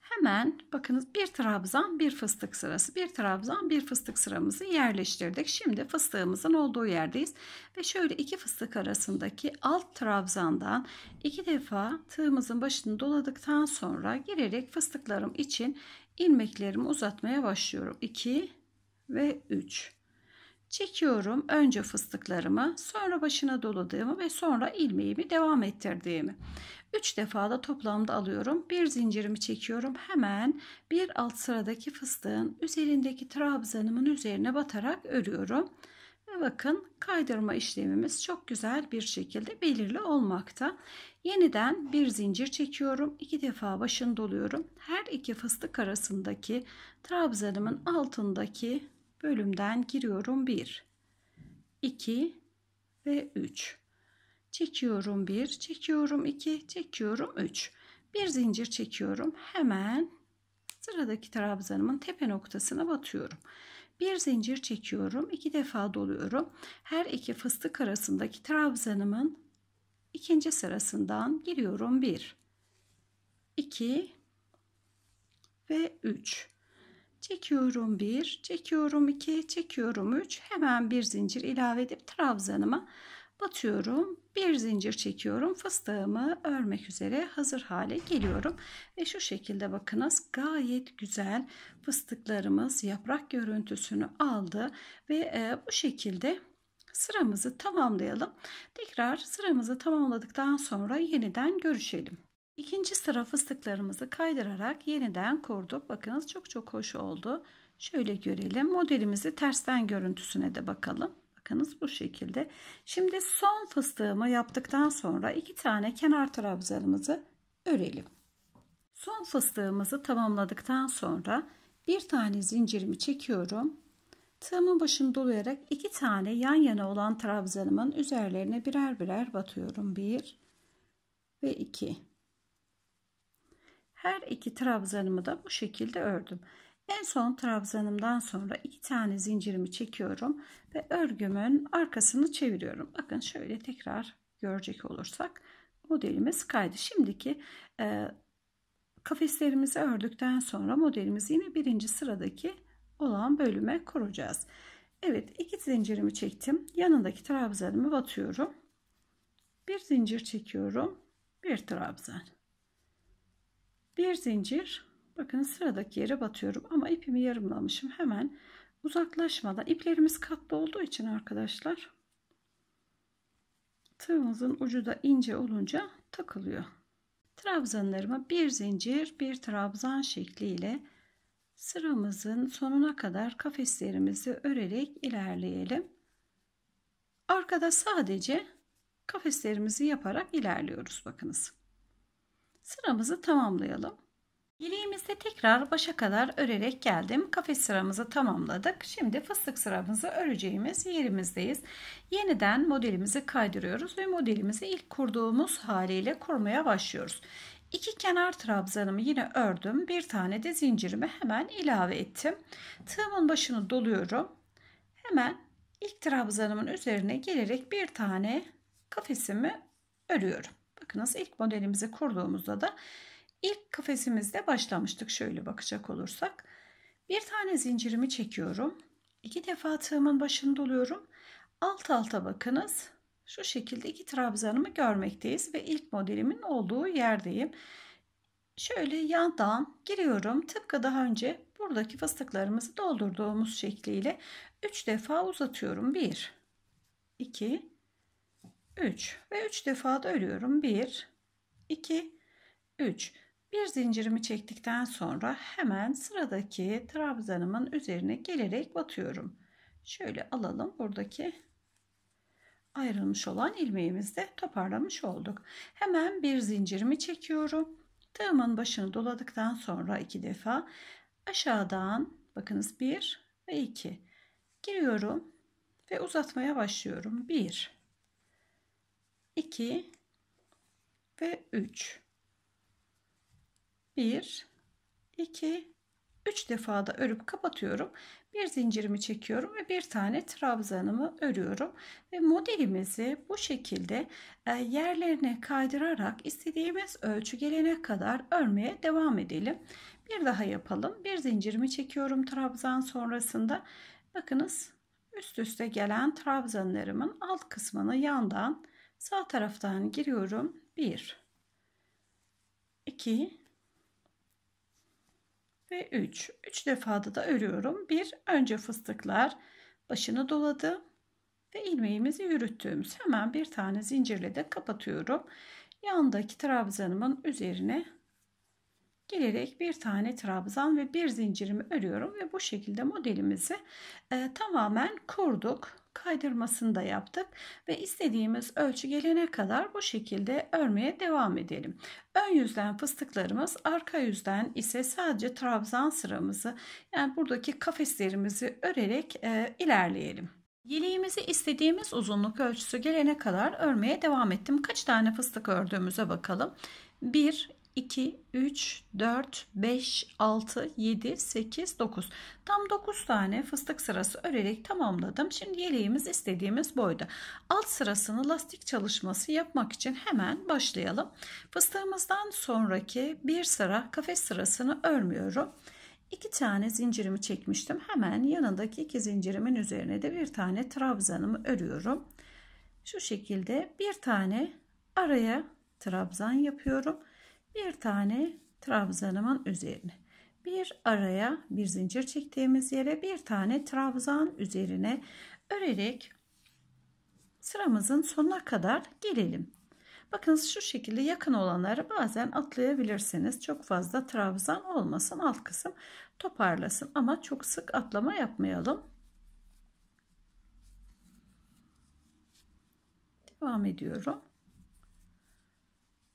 Hemen bakınız bir trabzan bir fıstık sırası, bir trabzan bir fıstık sıramızı yerleştirdik. Şimdi fıstığımızın olduğu yerdeyiz ve şöyle iki fıstık arasındaki alt trabzandan 2 defa tığımızın başını doladıktan sonra girerek fıstıklarım için ilmeklerimi uzatmaya başlıyorum. 2 ve 3. Çekiyorum önce fıstıklarımı, sonra başına doladığımı ve sonra ilmeğimi devam ettirdiğimi. 3 defa da toplamda alıyorum. Bir zincirimi çekiyorum. Hemen bir alt sıradaki fıstığın üzerindeki trabzanımın üzerine batarak örüyorum. Ve bakın kaydırma işlemimiz çok güzel bir şekilde belirli olmakta. Yeniden bir zincir çekiyorum. 2 defa başını doluyorum. Her iki fıstık arasındaki trabzanımın altındaki bölümden giriyorum. 1, 2 ve 3. Çekiyorum 1, çekiyorum 2, çekiyorum 3. Bir zincir çekiyorum. Hemen sıradaki trabzanımın tepe noktasına batıyorum. Bir zincir çekiyorum. 2 defa doluyorum. Her iki fıstık arasındaki trabzanımın ikinci sırasından giriyorum. 1, 2 ve 3. Çekiyorum 1, çekiyorum 2, çekiyorum 3. Hemen bir zincir ilave edip trabzanıma batıyorum. Bir zincir çekiyorum. Fıstığımı örmek üzere hazır hale geliyorum. Ve şu şekilde bakınız gayet güzel fıstıklarımız yaprak görüntüsünü aldı. Ve bu şekilde sıramızı tamamlayalım. Tekrar sıramızı tamamladıktan sonra yeniden görüşelim. İkinci sıra fıstıklarımızı kaydırarak yeniden kurduk. Bakınız çok hoş oldu. Şöyle görelim. Modelimizi tersten görüntüsüne de bakalım. Bakınız bu şekilde. Şimdi son fıstığımı yaptıktan sonra 2 tane kenar trabzanımızı örelim. Son fıstığımızı tamamladıktan sonra bir tane zincirimi çekiyorum. Tığımın başını dolayarak 2 tane yan yana olan trabzanımın üzerlerine birer birer batıyorum. 1 ve 2. Her iki trabzanımı da bu şekilde ördüm. En son trabzanımdan sonra 2 tane zincirimi çekiyorum ve örgümün arkasını çeviriyorum. Bakın şöyle tekrar görecek olursak modelimiz kaydı. Şimdiki kafeslerimizi ördükten sonra modelimizi yine birinci sıradaki olan bölüme kuracağız. Evet, 2 zincirimi çektim. Yanındaki trabzanımı batıyorum. Bir zincir çekiyorum. Bir trabzan. Bir zincir, bakın sıradaki yere batıyorum ama ipimi yarımlamışım. Hemen uzaklaşmadan, iplerimiz katlı olduğu için arkadaşlar tığımızın ucu da ince olunca takılıyor. Trabzanlarıma bir zincir bir trabzan şekliyle sıramızın sonuna kadar kafeslerimizi örerek ilerleyelim. Arkada sadece kafeslerimizi yaparak ilerliyoruz bakınız. Sıramızı tamamlayalım. Yeleğimizde tekrar başa kadar örerek geldim. Kafes sıramızı tamamladık. Şimdi fıstık sıramızı öreceğimiz yerimizdeyiz. Yeniden modelimizi kaydırıyoruz ve modelimizi ilk kurduğumuz haliyle kurmaya başlıyoruz. İki kenar trabzanımı yine ördüm. Bir tane de zincirimi hemen ilave ettim. Tığımın başını doluyorum. Hemen ilk trabzanımın üzerine gelerek bir tane kafesimi örüyorum. Bakınız ilk modelimizi kurduğumuzda da İlk kafesimizde başlamıştık. Şöyle bakacak olursak bir tane zincirimi çekiyorum. 2 defa tığımın başını doluyorum. Alt alta bakınız. Şu şekilde 2 trabzanımı görmekteyiz ve ilk modelimin olduğu yerdeyim. Şöyle yandan giriyorum. Tıpkı daha önce buradaki fıstıklarımızı doldurduğumuz şekliyle 3 defa uzatıyorum. 1 2 3 ve 3 defa da örüyorum. 1 2 3 Bir zincirimi çektikten sonra hemen sıradaki trabzanımın üzerine gelerek batıyorum. Şöyle alalım, buradaki ayrılmış olan ilmeğimizi de toparlamış olduk. Hemen bir zincirimi çekiyorum. Tığımın başını doladıktan sonra 2 defa aşağıdan bakınız 1 ve 2 giriyorum ve uzatmaya başlıyorum. 1 2 ve 3 1 2 3 defa da örüp kapatıyorum. Bir zincirimi çekiyorum ve bir tane trabzanımı örüyorum ve modelimizi bu şekilde yerlerine kaydırarak istediğimiz ölçü gelene kadar örmeye devam edelim. Bir daha yapalım. Bir zincirimi çekiyorum trabzan sonrasında. Bakınız üst üste gelen trabzanlarımın alt kısmını yandan sağ taraftan giriyorum. 1 2 ve 3 defada da örüyorum. Bir önce fıstıklar başını doladı ve ilmeğimizi yürüttüğümüz hemen bir tane zincirle de kapatıyorum. Yandaki trabzanımın üzerine gelerek bir tane trabzan ve bir zincirimi örüyorum ve bu şekilde modelimizi tamamen kurduk. Kaydırmasını da yaptık ve istediğimiz ölçü gelene kadar bu şekilde örmeye devam edelim. Ön yüzden fıstıklarımız, arka yüzden ise sadece trabzan sıramızı, yani buradaki kafeslerimizi örerek ilerleyelim. Yeleğimizi istediğimiz uzunluk ölçüsü gelene kadar örmeye devam ettim. Kaç tane fıstık ördüğümüze bakalım. 1 2 3 4 5 6 7 8 9 tam 9 tane fıstık sırası örerek tamamladım. Şimdi yeleğimiz istediğimiz boyda. Alt sırasını lastik çalışması yapmak için hemen başlayalım. Fıstığımızdan sonraki bir sıra kafes sırasını örmüyorum. 2 tane zincirimi çekmiştim. Hemen yanındaki 2 zincirimin üzerine de bir tane trabzanımı örüyorum. Şu şekilde bir tane araya trabzan yapıyorum. Bir tane trabzanımın üzerine bir araya bir zincir çektiğimiz yere bir tane trabzan üzerine örerek sıramızın sonuna kadar gelelim. Bakınız şu şekilde yakın olanları bazen atlayabilirsiniz. Çok fazla trabzan olmasın, alt kısım toparlasın ama çok sık atlama yapmayalım. Devam ediyorum.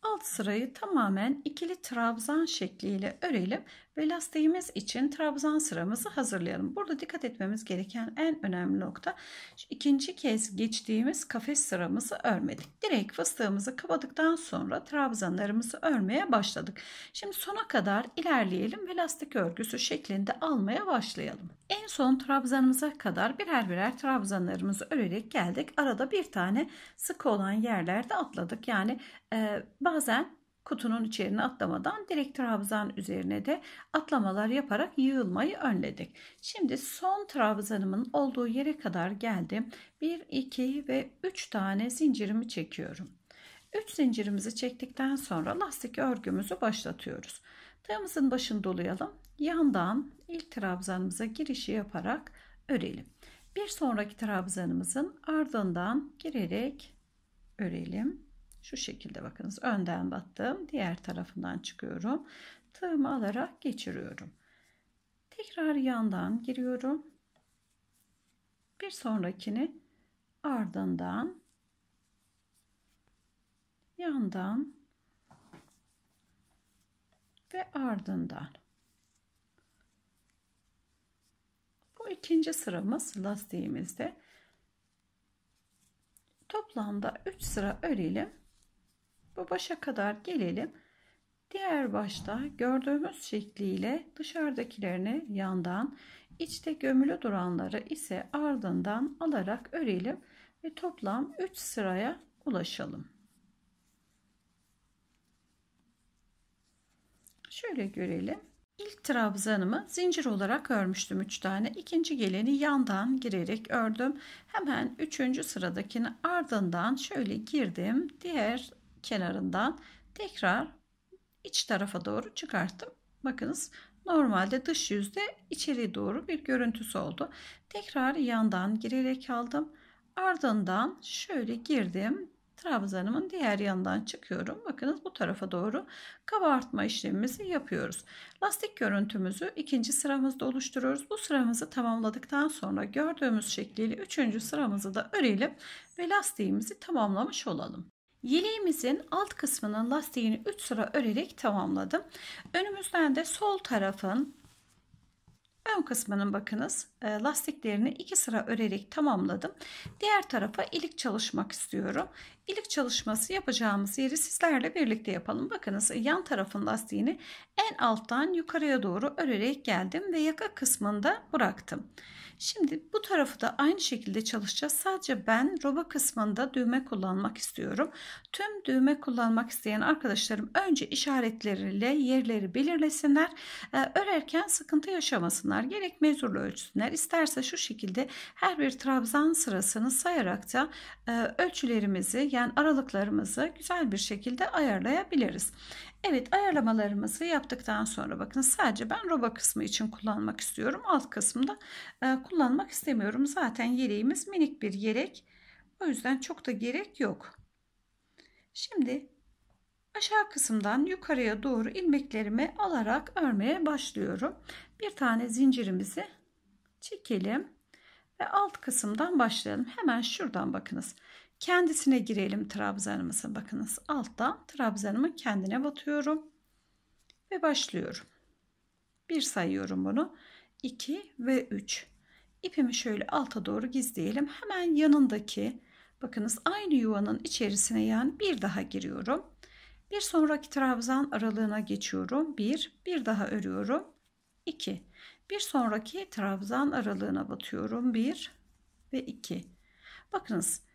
Alt sırayı tamamen ikili trabzan şekliyle örelim ve lastiğimiz için trabzan sıramızı hazırlayalım. Burada dikkat etmemiz gereken en önemli nokta ikinci kez geçtiğimiz kafes sıramızı örmedik. Direkt fıstığımızı kapadıktan sonra trabzanlarımızı örmeye başladık. Şimdi sona kadar ilerleyelim ve lastik örgüsü şeklinde almaya başlayalım. En son trabzanımıza kadar birer birer trabzanlarımızı örerek geldik. Arada bir tane sık olan yerlerde atladık. Yani bazen kutunun içerine atlamadan direkt trabzan üzerine de atlamalar yaparak yığılmayı önledik. Şimdi son trabzanımın olduğu yere kadar geldim. 1, 2 ve 3 tane zincirimi çekiyorum. 3 zincirimizi çektikten sonra lastik örgümüzü başlatıyoruz. Tığımızın başını dolayalım. Yandan ilk trabzanımıza girişi yaparak örelim. Bir sonraki trabzanımızın ardından girerek örelim. Şu şekilde bakınız önden battım, diğer tarafından çıkıyorum, tığımı alarak geçiriyorum, tekrar yandan giriyorum, bir sonrakini ardından yandan ve ardından bu ikinci sıramız lastiğimizde toplamda 3 sıra örelim. Bu başa kadar gelelim. Diğer başta gördüğümüz şekliyle dışarıdakilerini yandan, içte gömülü duranları ise ardından alarak örelim ve toplam 3 sıraya ulaşalım. Şöyle görelim. İlk trabzanımı zincir olarak örmüştüm 3 tane. İkinci geleni yandan girerek ördüm. Hemen 3. sıradakini ardından şöyle girdim. Diğer kenarından tekrar iç tarafa doğru çıkarttım. Bakınız, normalde dış yüzde içeri doğru bir görüntüsü oldu. Tekrar yandan girerek aldım. Ardından şöyle girdim. Trabzanımın diğer yanından çıkıyorum. Bakınız, bu tarafa doğru kabartma işlemimizi yapıyoruz. Lastik görüntümüzü 2. sıramızda oluşturuyoruz. Bu sıramızı tamamladıktan sonra gördüğümüz şekliyle 3. sıramızı da örelim ve lastiğimizi tamamlamış olalım. Yeleğimizin alt kısmının lastiğini 3 sıra örerek tamamladım. Önümüzden de sol tarafın ön kısmının bakınız lastiklerini 2 sıra örerek tamamladım. Diğer tarafa ilik çalışmak istiyorum. İlik çalışması yapacağımız yeri sizlerle birlikte yapalım. Bakınız, yan tarafın lastiğini en alttan yukarıya doğru örerek geldim ve yaka kısmında bıraktım. Şimdi bu tarafı da aynı şekilde çalışacağız. Sadece ben roba kısmında düğme kullanmak istiyorum. Tüm düğme kullanmak isteyen arkadaşlarım önce işaretleriyle yerleri belirlesinler. Örerken sıkıntı yaşamasınlar. Gerek mezurla ölçsünler. İsterse şu şekilde her bir trabzan sırasını sayarak da ölçülerimizi, yani aralıklarımızı güzel bir şekilde ayarlayabiliriz. Evet, ayarlamalarımızı yaptıktan sonra bakın, sadece ben roba kısmı için kullanmak istiyorum. Alt kısmında kullanmak istemiyorum. Zaten yeleğimiz minik bir yelek. O yüzden çok da gerek yok. Şimdi aşağı kısımdan yukarıya doğru ilmeklerimi alarak örmeye başlıyorum. Bir tane zincirimizi çekelim ve alt kısımdan başlayalım. Hemen şuradan bakınız. Kendisine girelim trabzanımıza. Bakınız, alttan trabzanımın kendine batıyorum ve başlıyorum. Bir sayıyorum bunu. 2 ve 3. İpimi şöyle alta doğru gizleyelim. Hemen yanındaki bakınız aynı yuvanın içerisine yani bir daha giriyorum. Bir sonraki trabzan aralığına geçiyorum. Bir daha örüyorum. 2. Bir sonraki trabzan aralığına batıyorum. 1 ve 2. Bakınız,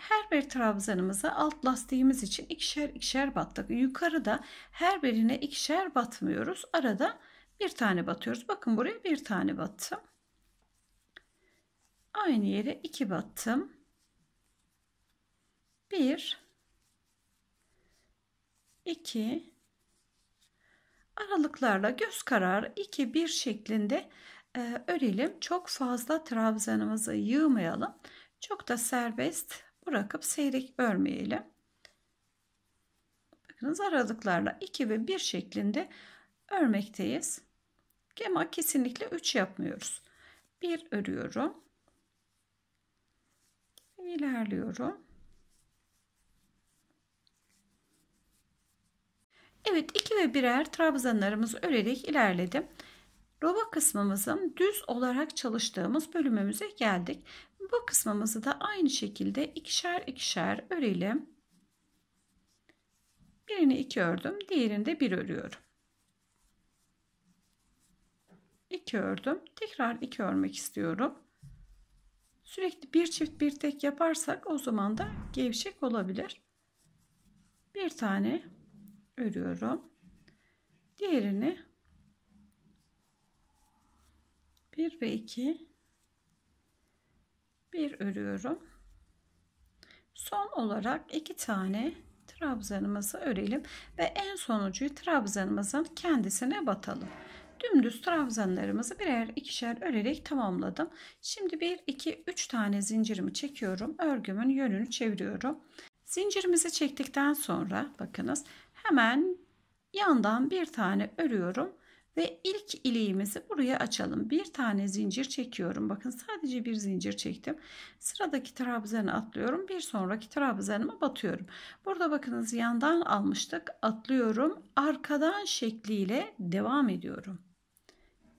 her bir trabzanımıza alt lastiğimiz için ikişer ikişer battık. Yukarıda her birine ikişer batmıyoruz. Arada bir tane batıyoruz. Bakın, buraya bir tane battım. Aynı yere 2 battım. 1 2 aralıklarla göz kararı 2-1 şeklinde örelim. Çok fazla trabzanımızı yığmayalım. Çok da serbest bırakıp seyrek örmeyelim. Bakınız, aralıklarla 2 ve 1 şeklinde örmekteyiz. Ama kesinlikle 3 yapmıyoruz. 1 örüyorum. İlerliyorum. Evet, 2 ve 1'er trabzanlarımızı örerek ilerledim. Roba kısmımızın düz olarak çalıştığımız bölümümüze geldik. Bu kısmımızı da aynı şekilde ikişer ikişer örelim. Birini 2 ördüm, diğerini de 1 örüyorum. 2 ördüm, tekrar 2 örmek istiyorum. Sürekli bir çift bir tek yaparsak o zaman da gevşek olabilir. Bir tane örüyorum. Diğerini 1 ve 2 bir örüyorum. Son olarak 2 tane trabzanımızı örelim ve en sonuncuyu trabzanımızın kendisine batalım. Dümdüz trabzanlarımızı birer ikişer örerek tamamladım. Şimdi 1 2 3 tane zincirimi çekiyorum. Örgümün yönünü çeviriyorum. Zincirimizi çektikten sonra bakınız, hemen yandan bir tane örüyorum Ve ilk iliğimizi buraya açalım. Bir tane zincir çekiyorum. Bakın sadece bir zincir çektim. Sıradaki trabzanı atlıyorum. Bir sonraki trabzanıma batıyorum. Burada bakınız yandan almıştık. Atlıyorum. Arkadan şekliyle devam ediyorum.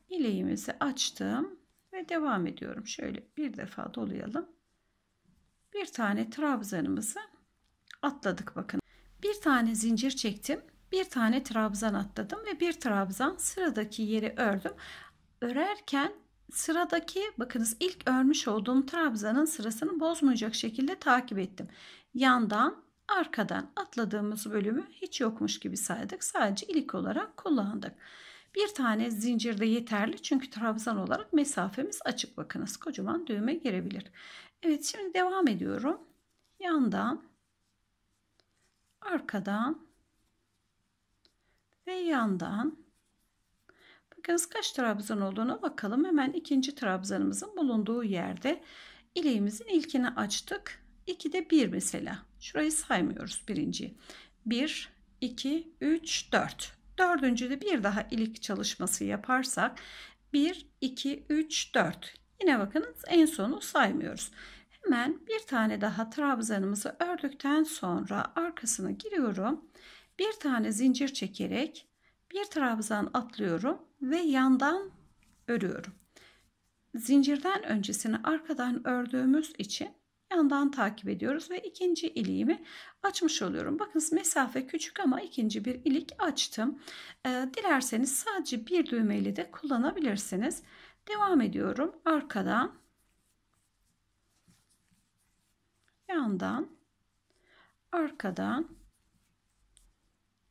İliğimizi açtım ve devam ediyorum. Şöyle bir defa dolayalım. Bir tane trabzanımızı atladık bakın. Bir tane zincir çektim. Bir tane trabzan atladım ve bir trabzan sıradaki yeri ördüm. Örerken sıradaki bakınız ilk örmüş olduğum trabzanın sırasını bozmayacak şekilde takip ettim. Yandan arkadan atladığımız bölümü hiç yokmuş gibi saydık. Sadece ilik olarak kullandık. Bir tane zincir de yeterli çünkü trabzan olarak mesafemiz açık bakınız. Kocaman düğüme girebilir. Evet şimdi devam ediyorum. Yandan arkadan ve yandan. Bakınız kaç trabzan olduğuna bakalım. Hemen ikinci trabzanımızın bulunduğu yerde ileğimizin ilkini açtık. 2'de 1 mesela. Şurayı saymıyoruz birinciyi. 1, 2, 3, 4. Dördüncüde bir daha ilik çalışması yaparsak 1, 2, 3, 4. Yine bakınız en sonu saymıyoruz. Hemen bir tane daha trabzanımızı ördükten sonra arkasına giriyorum. Bir tane zincir çekerek bir trabzan atlıyorum ve yandan örüyorum. Zincirden öncesini arkadan ördüğümüz için yandan takip ediyoruz ve ikinci iliğimi açmış oluyorum. Bakınız mesafe küçük ama ikinci bir ilik açtım. Dilerseniz sadece bir düğmeyle de kullanabilirsiniz. Devam ediyorum arkadan, yandan, arkadan,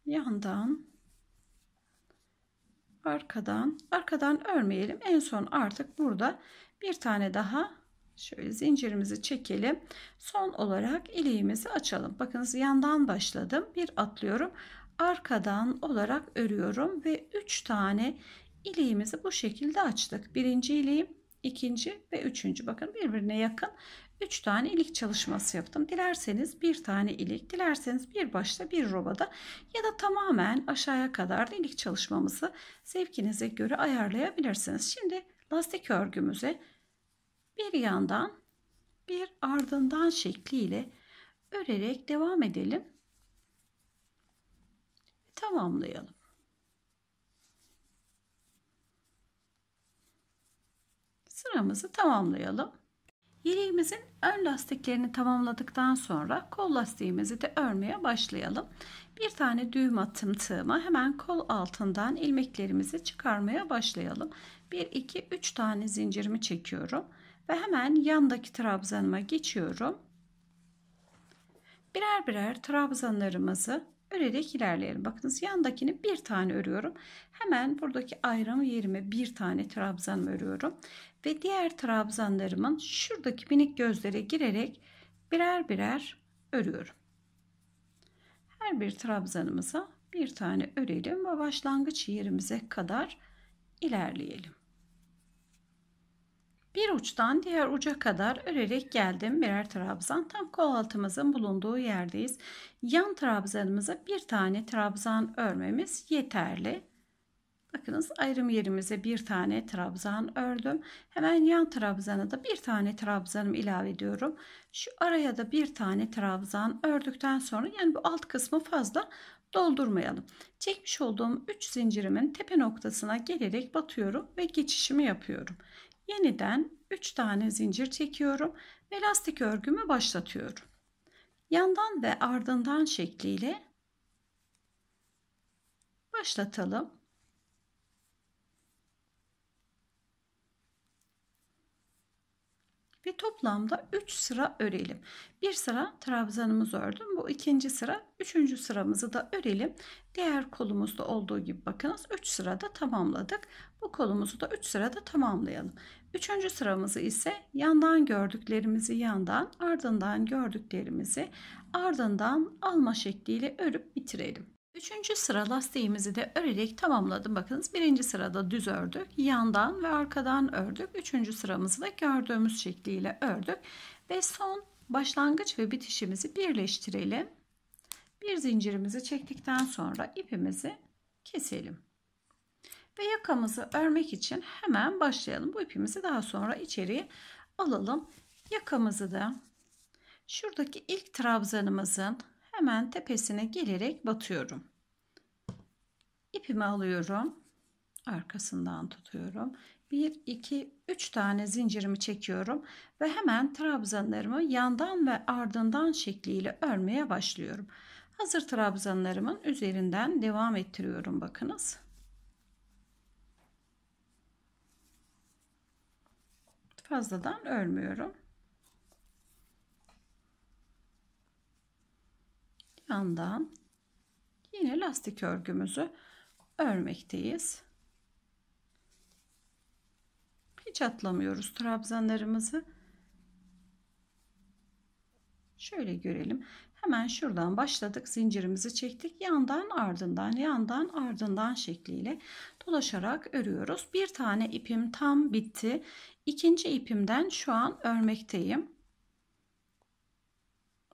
yandan, arkadan, arkadan örmeyelim. En son artık burada bir tane daha şöyle zincirimizi çekelim. Son olarak iliğimizi açalım. Bakınız yandan başladım. Bir atlıyorum. Arkadan olarak örüyorum ve 3 tane iliğimizi bu şekilde açtık. Birinci iliğim, ikinci ve üçüncü. Bakın birbirine yakın 3 tane ilik çalışması yaptım. Dilerseniz bir tane ilik, dilerseniz bir başta bir robada ya da tamamen aşağıya kadar da ilik çalışmamızı zevkinize göre ayarlayabilirsiniz. Şimdi lastik örgümüze bir yandan bir ardından şekliyle örerek devam edelim. Tamamlayalım. Sıramızı tamamlayalım. Yeleğimizin ön lastiklerini tamamladıktan sonra kol lastiğimizi de örmeye başlayalım. Bir tane düğüm attım tığıma. Hemen kol altından ilmeklerimizi çıkarmaya başlayalım. 1, 2, 3 tane zincirimi çekiyorum. Ve hemen yandaki trabzanıma geçiyorum. Birer birer trabzanlarımızı örerek ilerleyelim. Bakınız yandakini bir tane örüyorum. Hemen buradaki ayrım yerime bir tane trabzan örüyorum. Ve diğer trabzanlarımın şuradaki minik gözlere girerek birer birer örüyorum. Her bir trabzanımıza bir tane örelim ve başlangıç yerimize kadar ilerleyelim. Bir uçtan diğer uca kadar örerek geldim. Birer trabzan. Tam kol altımızın bulunduğu yerdeyiz. Yan trabzanımıza bir tane trabzan örmemiz yeterli. Bakınız ayrım yerimize bir tane trabzan ördüm. Hemen yan trabzana da bir tane trabzanım ilave ediyorum. Şu araya da bir tane trabzan ördükten sonra yani bu alt kısmı fazla doldurmayalım. Çekmiş olduğum 3 zincirimin tepe noktasına gelerek batıyorum ve geçişimi yapıyorum. Yeniden 3 tane zincir çekiyorum ve lastik örgümü başlatıyorum. Yandan ve ardından şekliyle başlatalım. Ve toplamda 3 sıra örelim. Bir sıra trabzanımızı ördüm. Bu ikinci sıra. Üçüncü sıramızı da örelim. Diğer kolumuzda olduğu gibi bakınız 3 sırada tamamladık. Bu kolumuzu da 3 sırada tamamlayalım. Üçüncü sıramızı ise yandan gördüklerimizi yandan, ardından gördüklerimizi ardından alma şekliyle örüp bitirelim. Üçüncü sıra lastiğimizi de örerek tamamladım. Bakınız birinci sırada düz ördük. Yandan ve arkadan ördük. Üçüncü sıramızı da gördüğümüz şekliyle ördük. Ve son başlangıç ve bitişimizi birleştirelim. Bir zincirimizi çektikten sonra ipimizi keselim. Ve yakamızı örmek için hemen başlayalım. Bu ipimizi daha sonra içeriye alalım. Yakamızı da şuradaki ilk trabzanımızın hemen tepesine gelerek batıyorum. İpimi alıyorum. Arkasından tutuyorum. 1, 2, 3 tane zincirimi çekiyorum. Ve hemen trabzanlarımı yandan ve ardından şekliyle örmeye başlıyorum. Hazır trabzanlarımın üzerinden devam ettiriyorum. Bakınız. Fazladan örmüyorum. Yandan yine lastik örgümüzü örmekteyiz. Hiç atlamıyoruz trabzanlarımızı. Şöyle görelim. Hemen şuradan başladık. Zincirimizi çektik. Yandan ardından, yandan ardından şekliyle dolaşarak örüyoruz. Bir tane ipim tam bitti. İkinci ipimden şu an örmekteyim.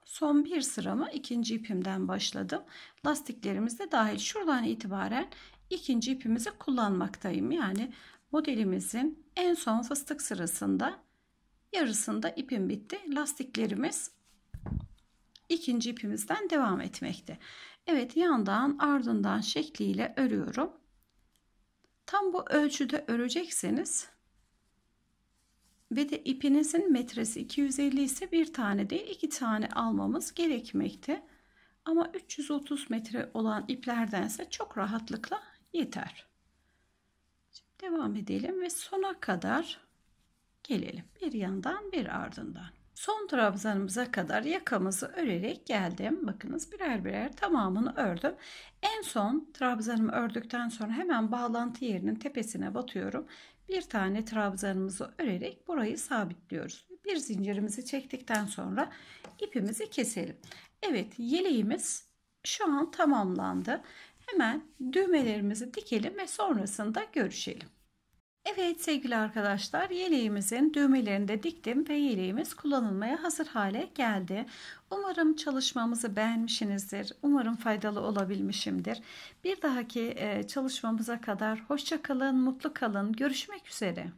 Son bir sıramı ikinci ipimden başladım. Lastiklerimiz de dahil. Şuradan itibaren ikinci ipimizi kullanmaktayım. Yani modelimizin en son fıstık sırasında yarısında ipim bitti. Lastiklerimiz ikinci ipimizden devam etmekte. Evet, yandan ardından şekliyle örüyorum. Tam bu ölçüde örecekseniz ve de ipinizin metresi 250 ise bir tane değil iki tane almamız gerekmekte. Ama 330 metre olan iplerdense çok rahatlıkla yeter. Şimdi devam edelim ve sona kadar gelelim. Bir yandan bir ardından. Son trabzanımıza kadar yakamızı örerek geldim. Bakınız, birer birer tamamını ördüm. En son trabzanımı ördükten sonra hemen bağlantı yerinin tepesine batıyorum. Bir tane trabzanımızı örerek burayı sabitliyoruz. Bir zincirimizi çektikten sonra ipimizi keselim. Evet, yeleğimiz şu an tamamlandı. Hemen düğmelerimizi dikelim ve sonrasında görüşelim. Evet sevgili arkadaşlar, yeleğimizin düğmelerini de diktim ve yeleğimiz kullanılmaya hazır hale geldi. Umarım çalışmamızı beğenmişsinizdir. Umarım faydalı olabilmişimdir. Bir dahaki çalışmamıza kadar hoşça kalın, mutlu kalın. Görüşmek üzere.